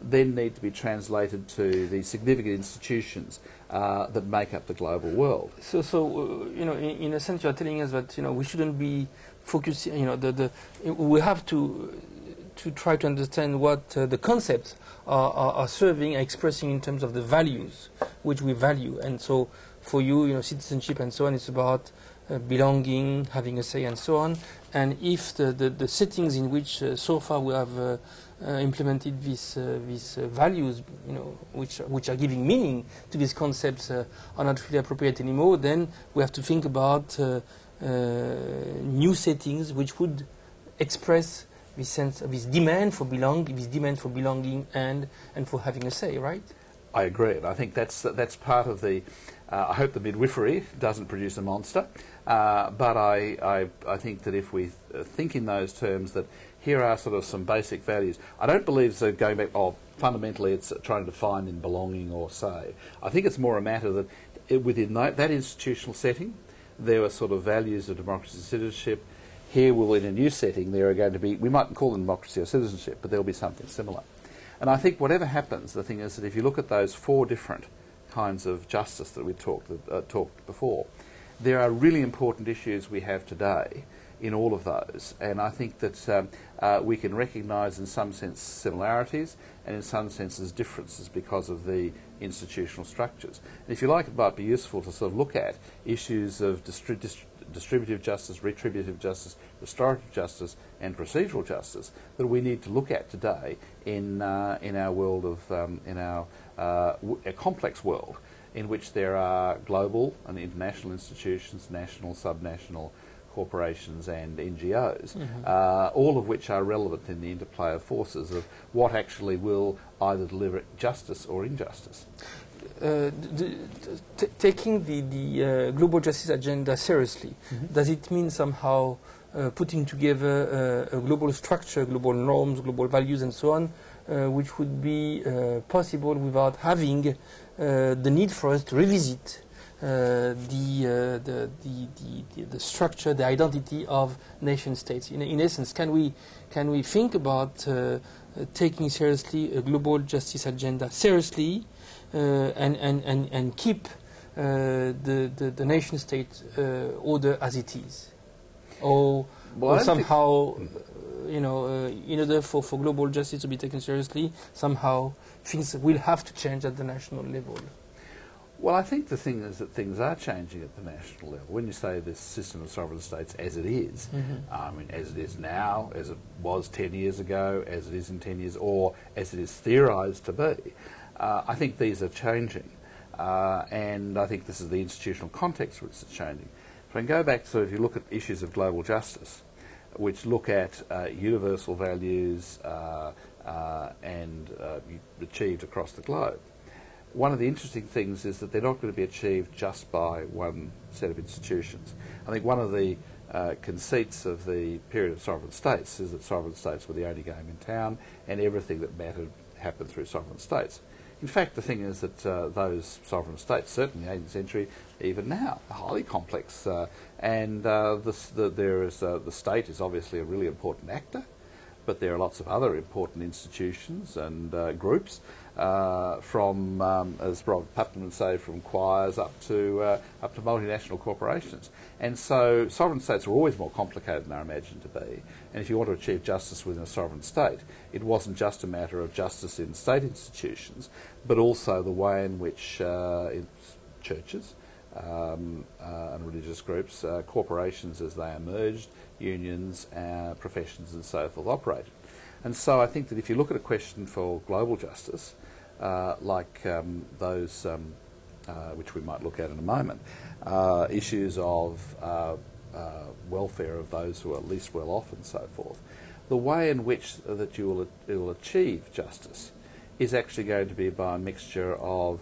then need to be translated to the significant institutions uh, that make up the global world. So, so uh, you know, in, in a sense, you're telling us that, you know, we shouldn't be focusing, you know, the, the, we have to, to try to understand what uh, the concepts are, are, are serving, expressing in terms of the values which we value. And so, for you, you know, citizenship and so on, it's about uh, belonging, having a say, and so on. And if the, the, the settings in which uh, so far we have uh, uh, implemented these uh, these uh, values, you know, which which are giving meaning to these concepts, uh, are not really appropriate anymore, then we have to think about uh, uh, uh, new settings which would express this sense of his demand for belong, his demand for belonging and and for having a say, right? I agree, and I think that's that's part of the. Uh, I hope the midwifery doesn't produce a monster, uh, but I, I I think that if we th think in those terms, that here are sort of some basic values. I don't believe so. Going back, oh, fundamentally, it's trying to find in belonging or say. I think it's more a matter that it, within that, that institutional setting, there were sort of values of democracy and citizenship. Here, will in a new setting, there are going to be, we mightn't call them democracy or citizenship, but there will be something similar. And I think whatever happens, the thing is that if you look at those four different kinds of justice that we talked, uh, talked before, there are really important issues we have today in all of those. And I think that um, uh, we can recognise in some sense similarities and in some senses differences because of the institutional structures. And if you like, it might be useful to sort of look at issues of distribution, distributive justice, retributive justice, restorative justice, and procedural justice that we need to look at today in uh, in our world of um, in our uh, w a complex world in which there are global and international institutions, national, subnational corporations, and N G Os, mm-hmm. uh, all of which are relevant in the interplay of forces of what actually will either deliver justice or injustice. Uh, d t taking the, the uh, global justice agenda seriously, mm-hmm. does it mean somehow uh, putting together uh, a global structure, global norms, global values and so on, uh, which would be uh, possible without having uh, the need for us to revisit uh, the, uh, the, the, the, the structure, the identity of nation states? In, in essence, can we, can we think about uh, uh, taking seriously a global justice agenda seriously, Uh, and, and, and, and keep uh, the, the, the nation-state uh, order as it is? Or, well, or somehow, you know, uh, in order for, for global justice to be taken seriously, somehow things will have to change at the national level. Well, I think the thing is that things are changing at the national level. When you say this system of sovereign states as it is, mm-hmm. I mean, as it is now, as it was ten years ago, as it is in ten years, or as it is theorised to be, Uh, I think these are changing, uh, and I think this is the institutional context which is changing. If I can go back, so if you look at issues of global justice, which look at uh, universal values uh, uh, and uh, achieved across the globe, one of the interesting things is that they're not going to be achieved just by one set of institutions. I think one of the Uh, conceits of the period of sovereign states is that sovereign states were the only game in town, and everything that mattered happened through sovereign states. In fact, the thing is that uh, those sovereign states, certainly in the eighteenth century, even now, are highly complex. Uh, and uh, this, the, there is, uh, the state is obviously a really important actor, but there are lots of other important institutions and uh, groups, uh, from, um, as Robert Putnam would say, from choirs up to, uh, up to multinational corporations. And so sovereign states are always more complicated than they're imagined to be. And if you want to achieve justice within a sovereign state, it wasn't just a matter of justice in state institutions, but also the way in which uh, it's churches um, uh, and religious groups, uh, corporations as they emerged, unions, uh, professions and so forth operated. And so I think that if you look at a question for global justice, uh, like um, those um, uh, which we might look at in a moment, uh, issues of uh, uh, welfare of those who are least well off and so forth, the way in which that you will, it will achieve justice is actually going to be by a mixture of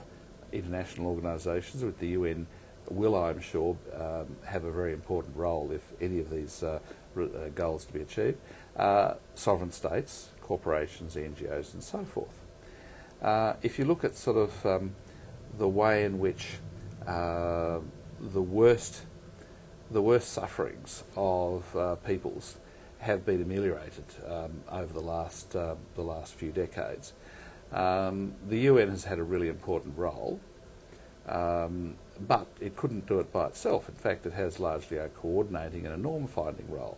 international organisations with the U N will, I'm sure, um, have a very important role if any of these uh, r uh, goals to be achieved. Uh, sovereign states, corporations, N G Os, and so forth. Uh, if you look at sort of um, the way in which uh, the worst, the worst sufferings of uh, peoples have been ameliorated um, over the last uh, the last few decades, um, the U N has had a really important role. Um, but it couldn't do it by itself. In fact, it has largely a coordinating and a norm-finding role.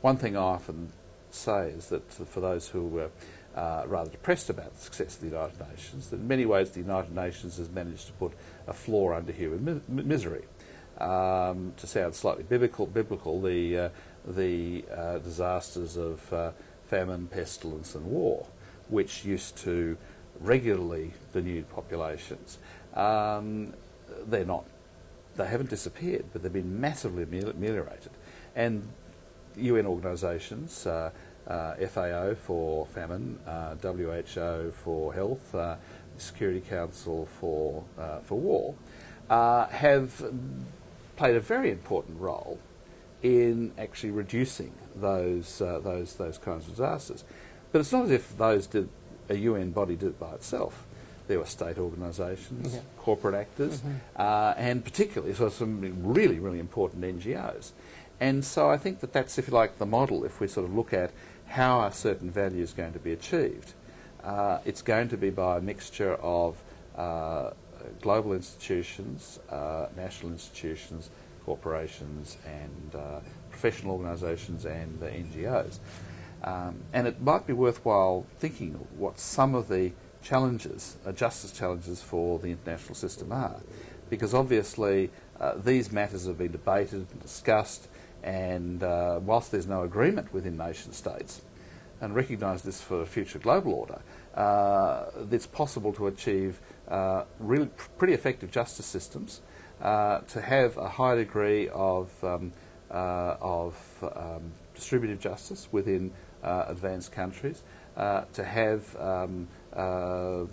One thing I often say is that for those who were uh, rather depressed about the success of the United Nations, that in many ways the United Nations has managed to put a floor under human mi misery. Um, to sound slightly biblical, biblical the, uh, the uh, disasters of uh, famine, pestilence and war, which used to regularly denude populations, um, they're not they haven't disappeared, but they've been massively ameliorated. And U N organisations, uh, uh, F A O for famine, uh, W H O for health, uh, Security Council for, uh, for war, uh, have played a very important role in actually reducing those, uh, those, those kinds of disasters. But it's not as if those did, a U N body did it by itself. There were state organisations, yeah. corporate actors, mm-hmm. uh, and particularly so some really, really important N G Os. And so I think that that's, if you like, the model. If we sort of look at how are certain values going to be achieved, uh, it's going to be by a mixture of uh, global institutions, uh, national institutions, corporations, and uh, professional organisations and uh, N G Os. Um, and it might be worthwhile thinking what some of the challenges, uh, justice challenges for the international system are, because obviously uh, these matters have been debated and discussed, and uh, whilst there's no agreement within nation states, and recognise this for a future global order, uh, it's possible to achieve uh, really pr pretty effective justice systems, uh, to have a high degree of, um, uh, of um, distributive justice within uh, advanced countries, uh, to have um, Uh,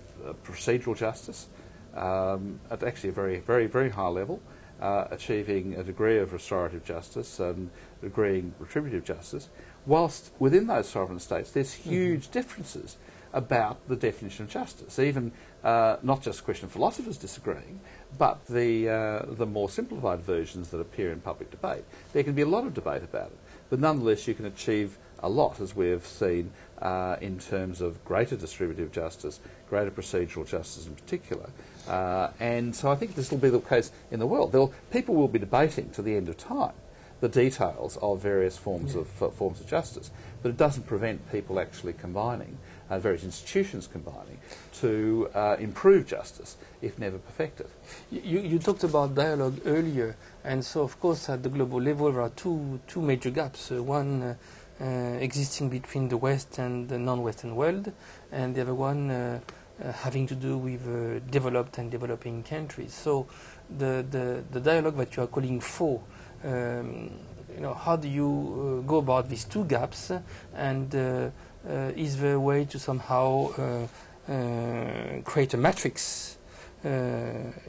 procedural justice um, at actually a very, very, very high level, uh, achieving a degree of restorative justice and agreeing retributive justice, whilst within those sovereign states there's huge mm-hmm. differences about the definition of justice, even uh, not just a question of philosophers disagreeing, but the, uh, the more simplified versions that appear in public debate. There can be a lot of debate about it, but nonetheless you can achieve a lot, as we've seen, uh, in terms of greater distributive justice, greater procedural justice in particular. Uh, and so I think this will be the case in the world. There'll, people will be debating to the end of time the details of various forms yeah. of uh, forms of justice, but it doesn't prevent people actually combining, uh, various institutions combining, to uh, improve justice, if never perfect it. You, you talked about dialogue earlier, and so of course at the global level there are two, two major gaps. Uh, one. Uh, Uh, existing between the West and the non-Western world, and the other one uh, uh, having to do with uh, developed and developing countries. So the, the, the dialogue that you are calling for, um, you know, how do you uh, go about these two gaps, and uh, uh, is there a way to somehow uh, uh, create a matrix uh,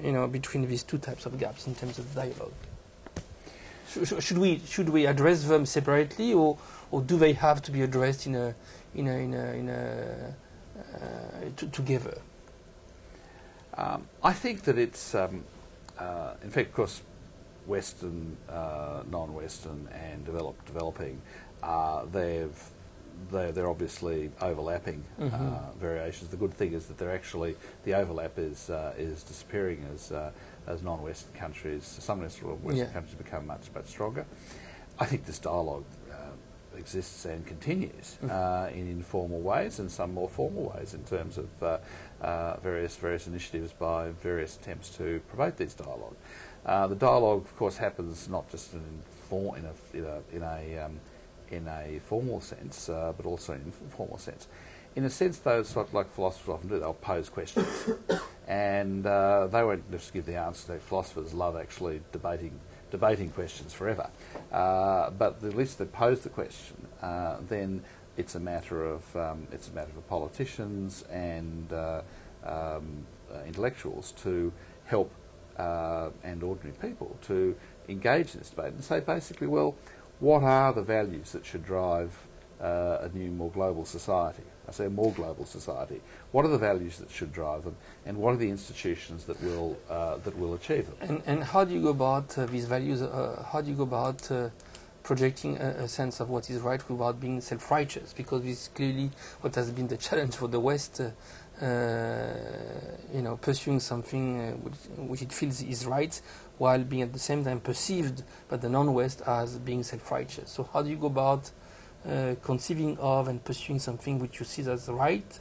you know, between these two types of gaps in terms of dialogue? Should we should we address them separately, or or do they have to be addressed in a in a in a, in a uh, together? Um, I think that it's um, uh, in fact, of course, Western, uh, non-Western, and developed, developing, uh, they've they're, they're obviously overlapping mm-hmm. uh, variations. The good thing is that they're actually the overlap is uh, is disappearing as. Uh, as non-Western countries, some Western yeah. countries become much, much stronger. I think this dialogue uh, exists and continues mm-hmm. uh, in informal ways and some more formal ways in terms of uh, uh, various, various initiatives by various attempts to promote this dialogue. Uh, the dialogue, of course, happens not just in, in a, in a, in a, um, in a formal sense, uh, but also in an informal sense. In a sense, though, it's what, like philosophers often do, they'll pose questions. And uh, they won't just give the answer. Their philosophers love actually debating debating questions forever. Uh, but at least they pose the question. Uh, then it's a matter of um, it's a matter for politicians and uh, um, uh, intellectuals to help uh, and ordinary people to engage in this debate and say basically, well, what are the values that should drive uh, a new, more global society? I say a more global society. What are the values that should drive them, and what are the institutions that will uh, that will achieve them? And, and how do you go about uh, these values? Uh, how do you go about uh, projecting a, a sense of what is right without being self-righteous? Because this is clearly what has been the challenge for the West. Uh, uh, you know, pursuing something uh, which, which it feels is right, while being at the same time perceived by the non-West as being self-righteous. So how do you go about Uh, conceiving of and pursuing something which you see as right,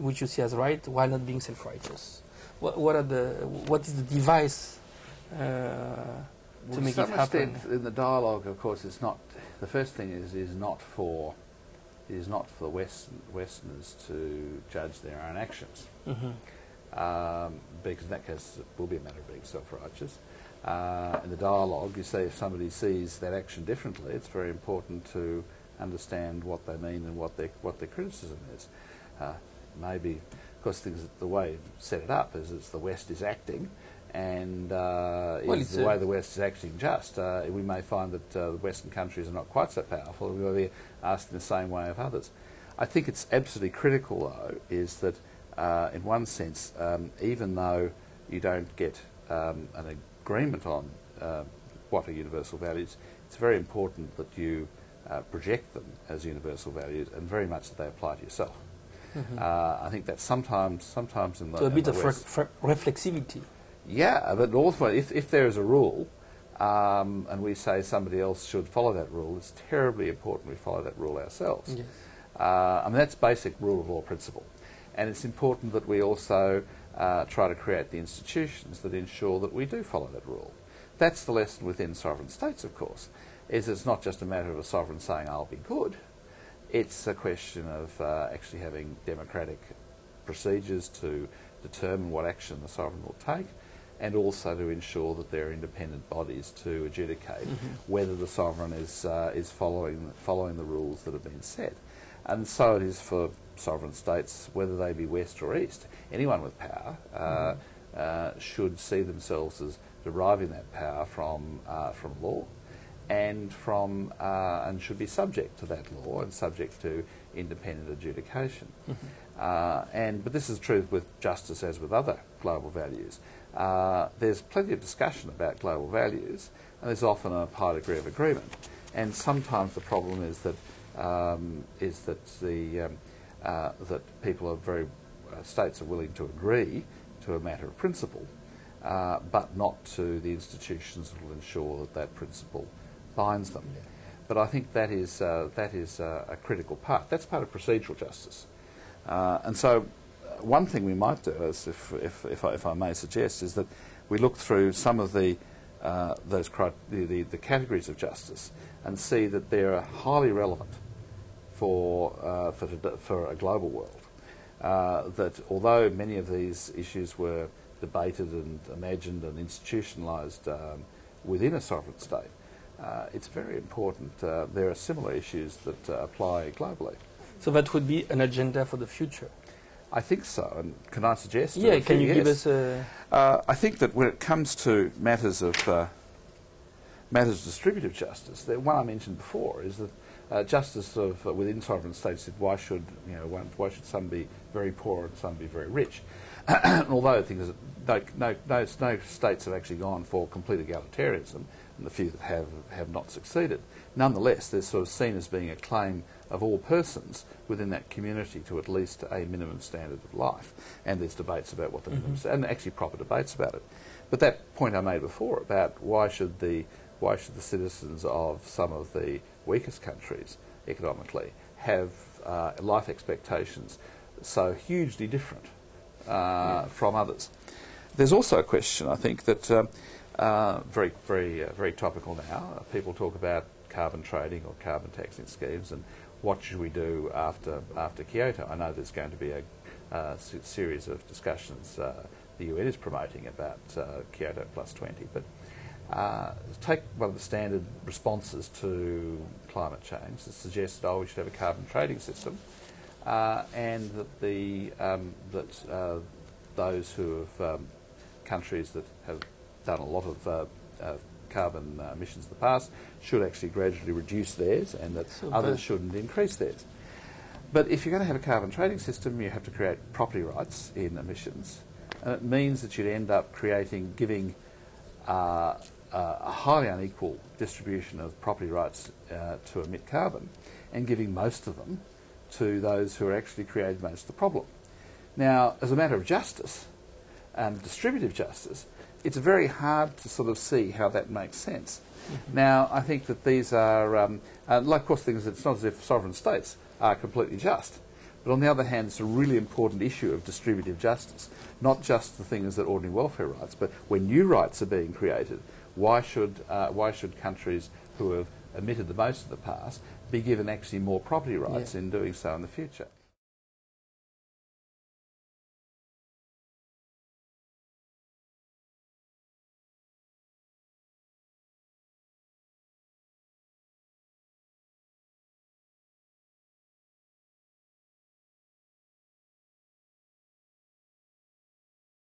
which you see as right, while not being self-righteous? What, what are the? What is the device uh, to well, make it happen? In the dialogue, of course, it's not. The first thing is is not for, it is not for Western, Westerners to judge their own actions, mm-hmm. um, because in that case it will be a matter of being self-righteous. uh, in the dialogue, you say if somebody sees that action differently, it's very important to understand what they mean and what their what their criticism is. Uh, maybe, of course, things, the way you've set it up is it's the West is acting, and uh, well, is the way the West is acting just. Uh, we may find that uh, the Western countries are not quite so powerful, and we may be asked in the same way of others. I think it's absolutely critical, though, is that uh, in one sense, um, even though you don't get um, an agreement on uh, what are universal values, it's very important that you uh, project them as universal values and very much that they apply to yourself. Mm-hmm. uh, I think that sometimes, sometimes in the so a bit of reflexivity. Yeah, but also if, if there is a rule um, and we say somebody else should follow that rule, it's terribly important we follow that rule ourselves. Yes. Uh, I mean, that's basic rule of law principle. And it's important that we also uh, try to create the institutions that ensure that we do follow that rule. That's the lesson within sovereign states, of course, is it's not just a matter of a sovereign saying, I'll be good. It's a question of uh, actually having democratic procedures to determine what action the sovereign will take, and also to ensure that there are independent bodies to adjudicate Mm-hmm. whether the sovereign is, uh, is following, following the rules that have been set. And so it is for sovereign states, whether they be West or East. Anyone with power uh, mm. uh, should see themselves as deriving that power from, uh, from law and, from, uh, and should be subject to that law and subject to independent adjudication. Mm-hmm. uh, and, but this is true with justice as with other global values. Uh, there's plenty of discussion about global values, and there's often a high degree of agreement. And sometimes the problem is that Um, is that the um, uh, that people are very uh, states are willing to agree to a matter of principle, uh, but not to the institutions that will ensure that that principle binds them. Yeah. But I think that is uh, that is uh, a critical part. That's part of procedural justice. Uh, and so, one thing we might do, is if if if I, if I may suggest, is that we look through some of the uh, those cri the, the the categories of justice and see that they are highly relevant for, uh, for, for a global world, uh, that although many of these issues were debated and imagined and institutionalised um, within a sovereign state, uh, it's very important. Uh, there are similar issues that uh, apply globally. So that would be an agenda for the future? I think so, and can I suggest? Yeah, uh, can you yes. give us a... Uh, I think that when it comes to matters of... Uh, matters of distributive justice, the one I mentioned before is that uh, justice of, uh, within sovereign states said why should, you know, one, why should some be very poor and some be very rich? And although things, no, no, no, no states have actually gone for complete egalitarianism, and the few that have have not succeeded. Nonetheless, they're sort of seen as being a claim of all persons within that community to at least a minimum standard of life. And there's debates about what the mm-hmm. minimum, and actually proper debates about it. But that point I made before about why should the why should the citizens of some of the weakest countries economically have uh, life expectations so hugely different uh, yeah. from others? There's also a question, I think, that um, uh, very, very, uh, very topical now. Uh, people talk about carbon trading or carbon taxing schemes, and what should we do after after Kyoto? I know there's going to be a uh, series of discussions uh, the U N is promoting about uh, Kyoto plus twenty, but. Uh, take one of the standard responses to climate change that suggests, oh, we should have a carbon trading system, uh, and that the um, that uh, those who have um, countries that have done a lot of uh, uh, carbon uh, emissions in the past should actually gradually reduce theirs, and that so others bad. shouldn't increase theirs. But if you're going to have a carbon trading system, you have to create property rights in emissions, and it means that you'd end up creating giving. Uh, Uh, a highly unequal distribution of property rights uh, to emit carbon, and giving most of them to those who are actually creating most of the problem. Now, as a matter of justice and distributive justice, it's very hard to sort of see how that makes sense. Mm-hmm. Now, I think that these are, um, uh, like of course, things. It's not as if sovereign states are completely just, but on the other hand, it's a really important issue of distributive justice, not just the things that ordinary welfare rights, but when new rights are being created. Why should, uh, why should countries who have emitted the most in the past be given actually more property rights yeah. in doing so in the future?